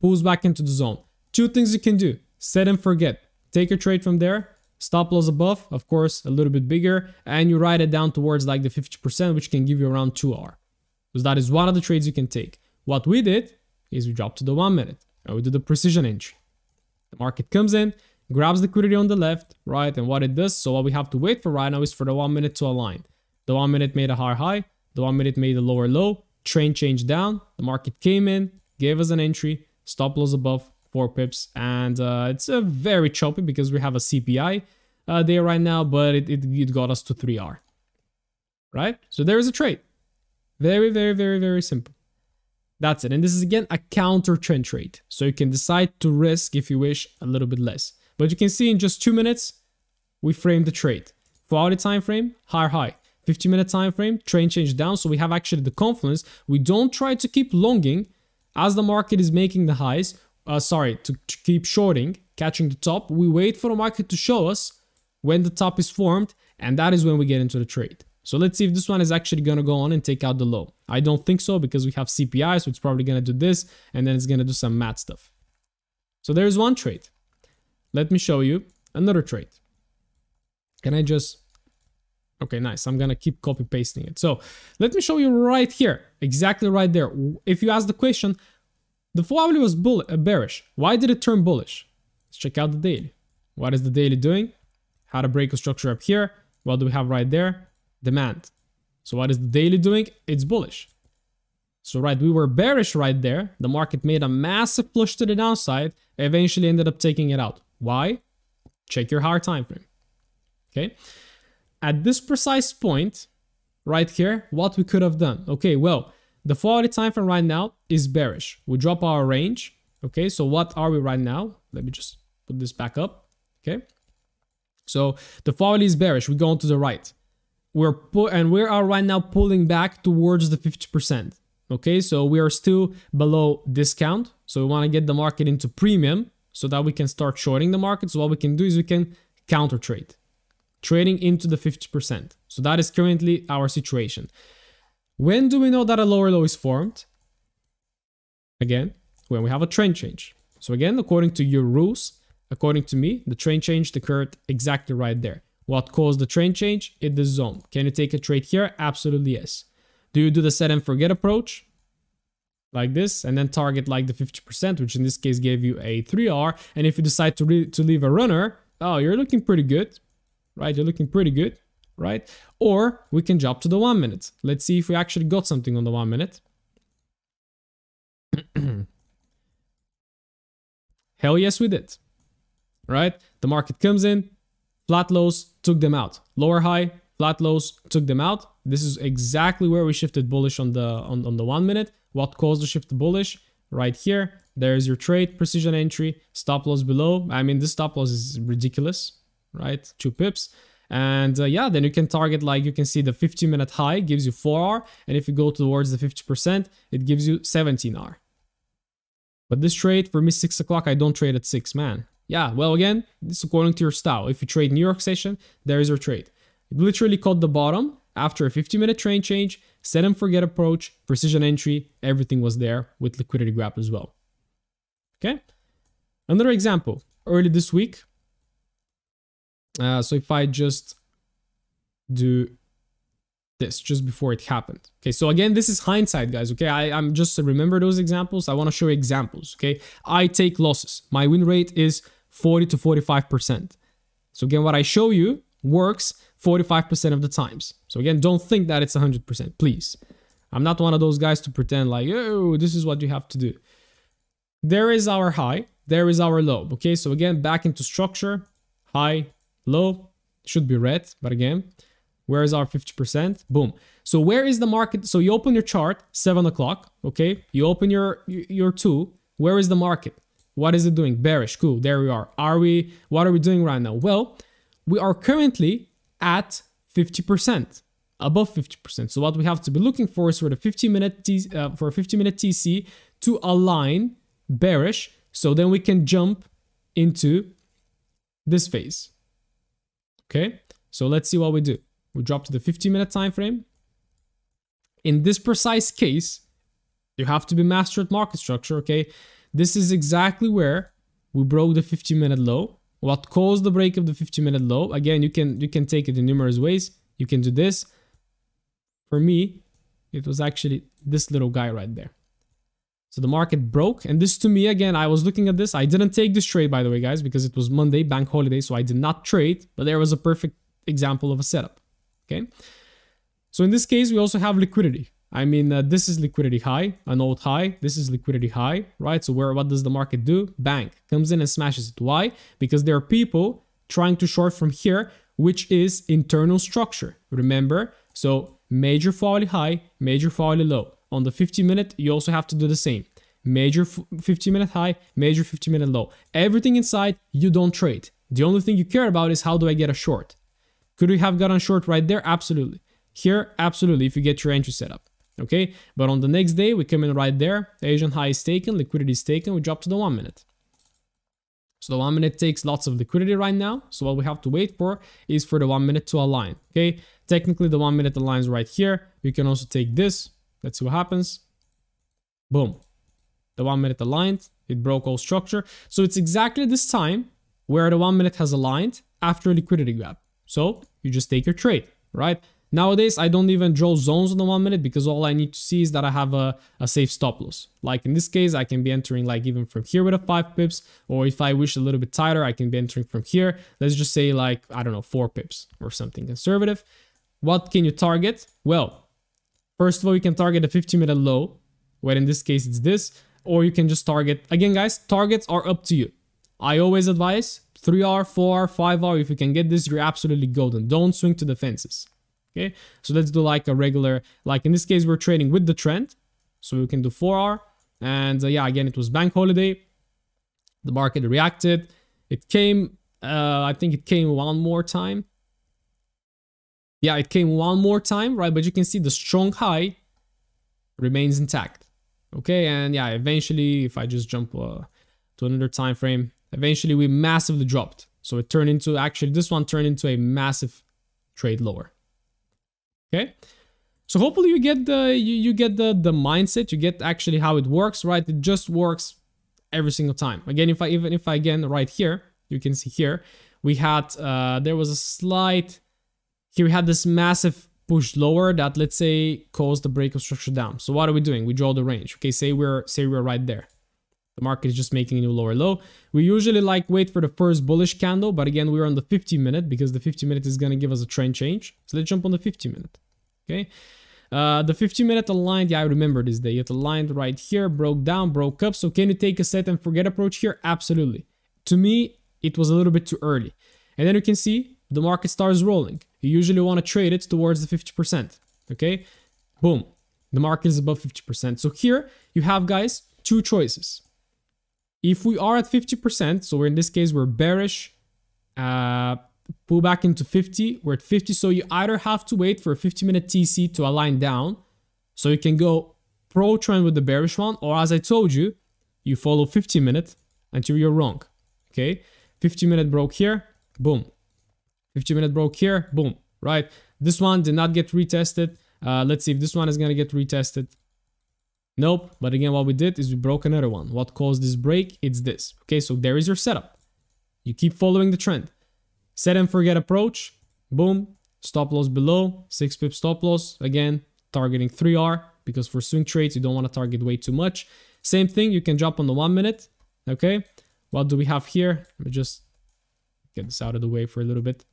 pulls back into the zone. Two things you can do: set and forget. Take your trade from there. Stop loss above, of course, a little bit bigger, and you ride it down towards like the fifty percent, which can give you around two hours. Because that is one of the trades you can take. What we did is we dropped to the one minute and we did the precision entry. The market comes in, grabs liquidity on the left, right, and what it does, so what we have to wait for right now is for the one minute to align. The one minute made a higher high, the one minute made a lower low, trend changed down, the market came in, gave us an entry, stop loss above, four pips, and uh, it's a very choppy because we have a C P I uh, there right now, but it, it, it got us to three hour, right? So there is a trade. Very, very, very, very simple. That's it, and this is again a counter trend trade, so you can decide to risk, if you wish, a little bit less. But you can see in just two minutes, we framed the trade. four hour time frame, higher high. fifty minute time frame, trend change down. So we have actually the confluence. We don't try to keep longing as the market is making the highs. Uh, sorry, to, to keep shorting, catching the top. We wait for the market to show us when the top is formed, and that is when we get into the trade. So let's see if this one is actually going to go on and take out the low. I don't think so because we have C P I, so it's probably going to do this, and then it's going to do some mad stuff. So there's one trade. Let me show you another trade. Can I just... Okay, nice. I'm going to keep copy pasting it. So let me show you right here. Exactly right there. If you ask the question, the four hourly was bull uh, bearish. Why did it turn bullish? Let's check out the daily. What is the daily doing? Had a break of structure up here. What do we have right there? Demand. So what is the daily doing? It's bullish. So right, we were bearish right there. The market made a massive push to the downside. Eventually ended up taking it out. Why? Check your higher time frame. Okay, at this precise point right here, what we could have done, okay, well, the four hour time frame right now is bearish. We drop our range. Okay, so what are we right now? Let me just put this back up. Okay, so the four hour is bearish. We go on to the right. We're pu and we are right now pulling back towards the fifty percent. Okay, so we are still below discount, so we want to get the market into premium. so that we can start shorting the market. So what we can do is we can counter trade, trading into the fifty percent. So that is currently our situation. When do we know that a lower low is formed? Again, when we have a trend change. So again, according to your rules, according to me, the trend change occurred exactly right there. What caused the trend change? It is zone. Can you take a trade here? Absolutely yes. Do you do the set and forget approach? Like this, and then target like the fifty percent, which in this case gave you a three R. And if you decide to, re to leave a runner, oh, you're looking pretty good, right? You're looking pretty good, right? Or we can jump to the one minute. Let's see if we actually got something on the one minute. Hell yes, we did, right? The market comes in, flat lows, took them out. Lower high, flat lows, took them out. This is exactly where we shifted bullish on the, on, on the one minute. What caused the shift to bullish? Right here, there's your trade, precision entry, stop loss below. I mean, this stop loss is ridiculous, right? Two pips. And uh, yeah, then you can target, like you can see the fifty minute high gives you four R. And if you go towards the fifty percent, it gives you seventeen R. But this trade, for me, six o'clock, I don't trade at six, man. Yeah, well, again, this is according to your style. If you trade New York session, there is your trade. It literally caught the bottom after a fifty minute trend change, set and forget approach, precision entry, everything was there with liquidity grab as well. Okay. Another example, early this week. Uh, so if I just do this just before it happened. Okay, so again, this is hindsight, guys. Okay, I, I'm just to remember those examples. I want to show you examples. Okay, I take losses. My win rate is forty to forty-five percent. So again, what I show you works forty-five percent of the times. So again, don't think that it's one hundred percent, please. I'm not one of those guys to pretend like, oh, this is what you have to do. There is our high, there is our low. Okay, so again, back into structure, high, low, should be red, but again, where is our fifty percent? Boom. So where is the market? So you open your chart, seven o'clock, okay? You open your, your two. Where is the market? What is it doing? Bearish, cool, there we are. Are we, what are we doing right now? Well, we are currently at fifty percent, above fifty percent. So what we have to be looking for is for the fifty minute, T, uh, for a fifty minute T C to align bearish, so then we can jump into this phase, okay? So let's see what we do. We drop to the fifty minute time frame. In this precise case, you have to be master at market structure, okay? This is exactly where we broke the fifty minute low. What caused the break of the fifty minute low? Again, you can you can take it in numerous ways. You can do this. For me, it was actually this little guy right there. So the market broke, and this to me, again, I was looking at this. I didn't take this trade, by the way, guys, because it was Monday, bank holiday, so I did not trade, but there was a perfect example of a setup. Okay, so in this case, we also have liquidity. I mean, uh, this is liquidity high, an old high. This is liquidity high, right? So where, what does the market do? Bang, comes in and smashes it. Why? Because there are people trying to short from here, which is internal structure. Remember, so major fairly high, major fairly low. On the fifty minute, you also have to do the same. Major fifty minute high, major fifty minute low. Everything inside, you don't trade. The only thing you care about is how do I get a short? Could we have gotten short right there? Absolutely. Here, absolutely, if you get your entry set up. Okay, but on the next day, we come in right there. Asian high is taken, liquidity is taken, we drop to the one minute. So the one minute takes lots of liquidity right now. So what we have to wait for is for the one minute to align. Okay, technically the one minute aligns right here. You can also take this. Let's see what happens. Boom. The one minute aligned, it broke all structure. So it's exactly this time where the one minute has aligned after liquidity grab. So you just take your trade, right? Nowadays, I don't even draw zones on the one minute because all I need to see is that I have a, a safe stop loss. Like in this case, I can be entering like even from here with a five pips, or if I wish a little bit tighter, I can be entering from here. Let's just say like, I don't know, four pips or something conservative. What can you target? Well, first of all, you can target a fifty minute low, where in this case, it's this, or you can just target, again, guys, targets are up to you. I always advise three R, four R, five R, if you can get this, you're absolutely golden. Don't swing to the fences. Okay, so let's do like a regular, like in this case, we're trading with the trend. So we can do four R. And uh, yeah, again, it was bank holiday. The market reacted. It came, uh, I think it came one more time. Yeah, it came one more time, right? But you can see the strong high remains intact. Okay, and yeah, eventually, if I just jump uh, to another time frame, Eventually we massively dropped. So it turned into, actually this one turned into a massive trade lower. Okay. So hopefully you get the, you, you get the, the mindset, you get actually how it works, right? It just works every single time. Again, if I, even if I, again, right here, you can see here, we had, uh, there was a slight, here we had this massive push lower that, let's say, caused the break of structure down. So what are we doing? We draw the range. Okay, say we're, say we're right there. The market is just making a new lower low. We usually like wait for the first bullish candle, but again, we're on the fifty minute because the fifty minute is going to give us a trend change. So let's jump on the fifty minute. Okay. Uh, the fifty minute aligned, yeah, I remember this day. It aligned right here, broke down, broke up. So can you take a set and forget approach here? Absolutely. To me, it was a little bit too early. And then you can see the market starts rolling. You usually want to trade it towards the fifty percent. Okay. Boom. The market is above fifty percent. So here you have, guys, two choices. If we are at fifty percent, so we're in this case, we're bearish, uh, pull back into fifty, we're at fifty, so you either have to wait for a fifty minute T C to align down, so you can go pro trend with the bearish one, or as I told you, you follow fifty minute until you're wrong, okay? fifty minute broke here, boom. fifty minute broke here, boom, right? This one did not get retested. Uh, let's see if this one is gonna get retested. Nope, but again, what we did is we broke another one. What caused this break? It's this. Okay, so there is your setup. You keep following the trend. Set and forget approach. Boom. Stop loss below. Six pip stop loss. Again, targeting three R because for swing trades, you don't want to target way too much. Same thing, you can jump on the one minute. Okay, what do we have here? Let me just get this out of the way for a little bit.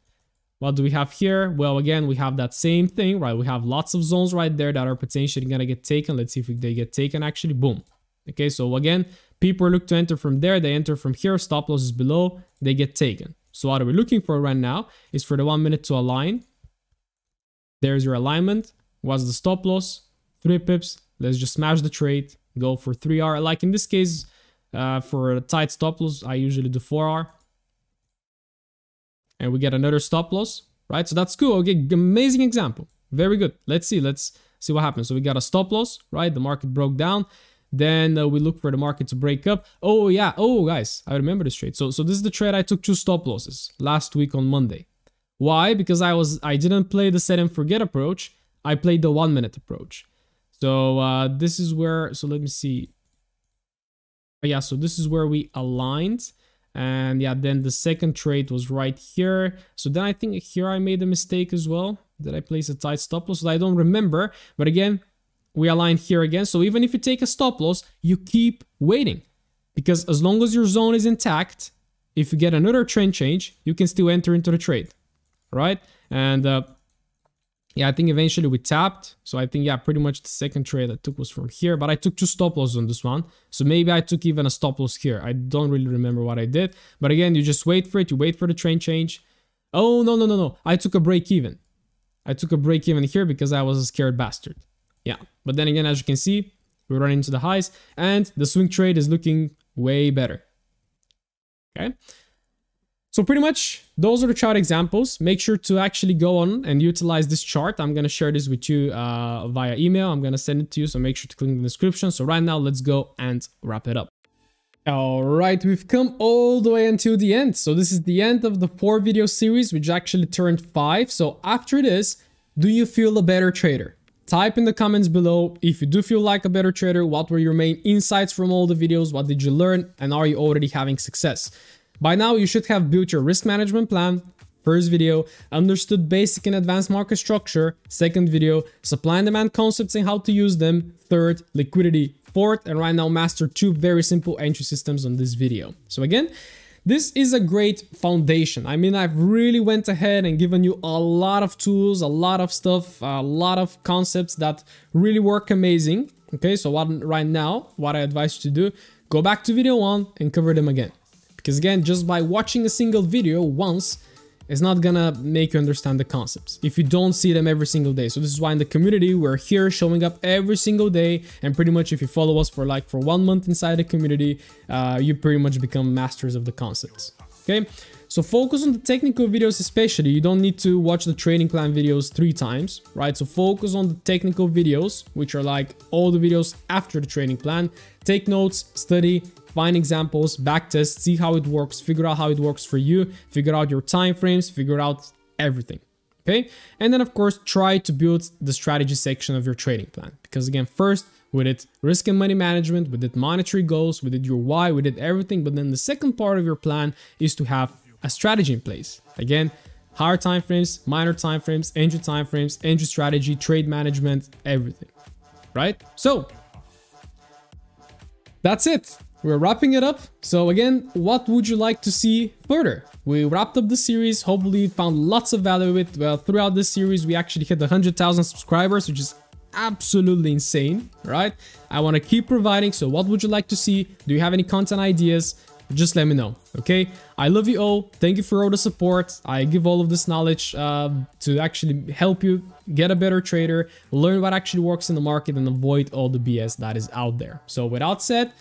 What do we have here? Well, again, we have that same thing, right? We have lots of zones right there that are potentially going to get taken. Let's see if they get taken, actually. Boom. Okay, so again, people look to enter from there. They enter from here. Stop loss is below. They get taken. So what are we looking for right now is for the one minute to align. There's your alignment. What's the stop loss? Three pips. Let's just smash the trade. Go for three R. Like in this case, uh, for a tight stop loss, I usually do four R. And we get another stop loss, right? So that's cool. Okay, amazing example. Very good. Let's see. Let's see what happens. So we got a stop loss, right? The market broke down. Then uh, we look for the market to break up. Oh, yeah. Oh, guys, I remember this trade. So, so this is the trade I took two stop losses last week on Monday. Why? Because I was I didn't play the set and forget approach. I played the one minute approach. So uh, this is where. So let me see. Oh, yeah. So this is where we aligned. And yeah, then the second trade was right here. So then I think here I made a mistake as well. Did I place a tight stop loss? I don't remember. But again, we aligned here again. So even if you take a stop loss, you keep waiting. Because as long as your zone is intact, if you get another trend change, you can still enter into the trade. Right? And uh, yeah, I think eventually we tapped. So I think, yeah, pretty much the second trade I took was from here. But I took two stop losses on this one. So maybe I took even a stop loss here. I don't really remember what I did. But again, you just wait for it. You wait for the trend change. Oh, no, no, no, no. I took a break even. I took a break even here because I was a scared bastard. Yeah. But then again, as you can see, we run into the highs. And the swing trade is looking way better. Okay. So pretty much, those are the chart examples. Make sure to actually go on and utilize this chart. I'm going to share this with you uh, via email. I'm going to send it to you, so make sure to click in the description. So right now, let's go and wrap it up. All right, we've come all the way until the end. So this is the end of the four video series, which actually turned five. So after this, do you feel a better trader? Type in the comments below if you do feel like a better trader. What were your main insights from all the videos? What did you learn? And are you already having success? By now, you should have built your risk management plan, first video, understood basic and advanced market structure, second video, supply and demand concepts and how to use them, third, liquidity, fourth, and right now master two very simple entry systems on this video. So again, this is a great foundation. I mean, I've really went ahead and given you a lot of tools, a lot of stuff, a lot of concepts that really work amazing. Okay, so what, right now, what I advise you to do, go back to video one and cover them again. Because again, just by watching a single video once, it's not gonna make you understand the concepts if you don't see them every single day. So this is why in the community, we're here showing up every single day. And pretty much if you follow us for like for one month inside the community, uh, you pretty much become masters of the concepts. Okay, so focus on the technical videos especially. You don't need to watch the trading plan videos three times, right? So focus on the technical videos, which are like all the videos after the trading plan. Take notes, study, find examples, backtest, see how it works, figure out how it works for you, figure out your time frames, figure out everything. Okay, and then of course try to build the strategy section of your trading plan, because again, first we did risk and money management, we did monetary goals, we did your why, we did everything, but then the second part of your plan is to have a strategy in place. Again, higher time frames, minor time frames, entry time frames, entry strategy, trade management, everything, right? So that's it. We're wrapping it up. So again, what would you like to see further? We wrapped up the series. Hopefully you found lots of value with it. Well, throughout this series, we actually hit one hundred thousand subscribers, which is absolutely insane, right? I want to keep providing. So what would you like to see? Do you have any content ideas? Just let me know, okay? I love you all. Thank you for all the support. I give all of this knowledge uh, to actually help you get a better trader, learn what actually works in the market, and avoid all the B S that is out there. So without said,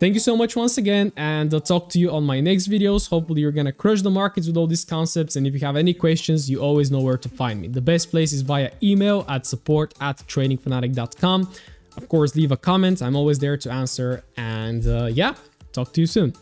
thank you so much once again, and I'll talk to you on my next videos. Hopefully you're gonna crush the markets with all these concepts, and if you have any questions, you always know where to find me. The best place is via email at support at trading fanatic dot com. Of course, leave a comment. I'm always there to answer, and uh, yeah, talk to you soon.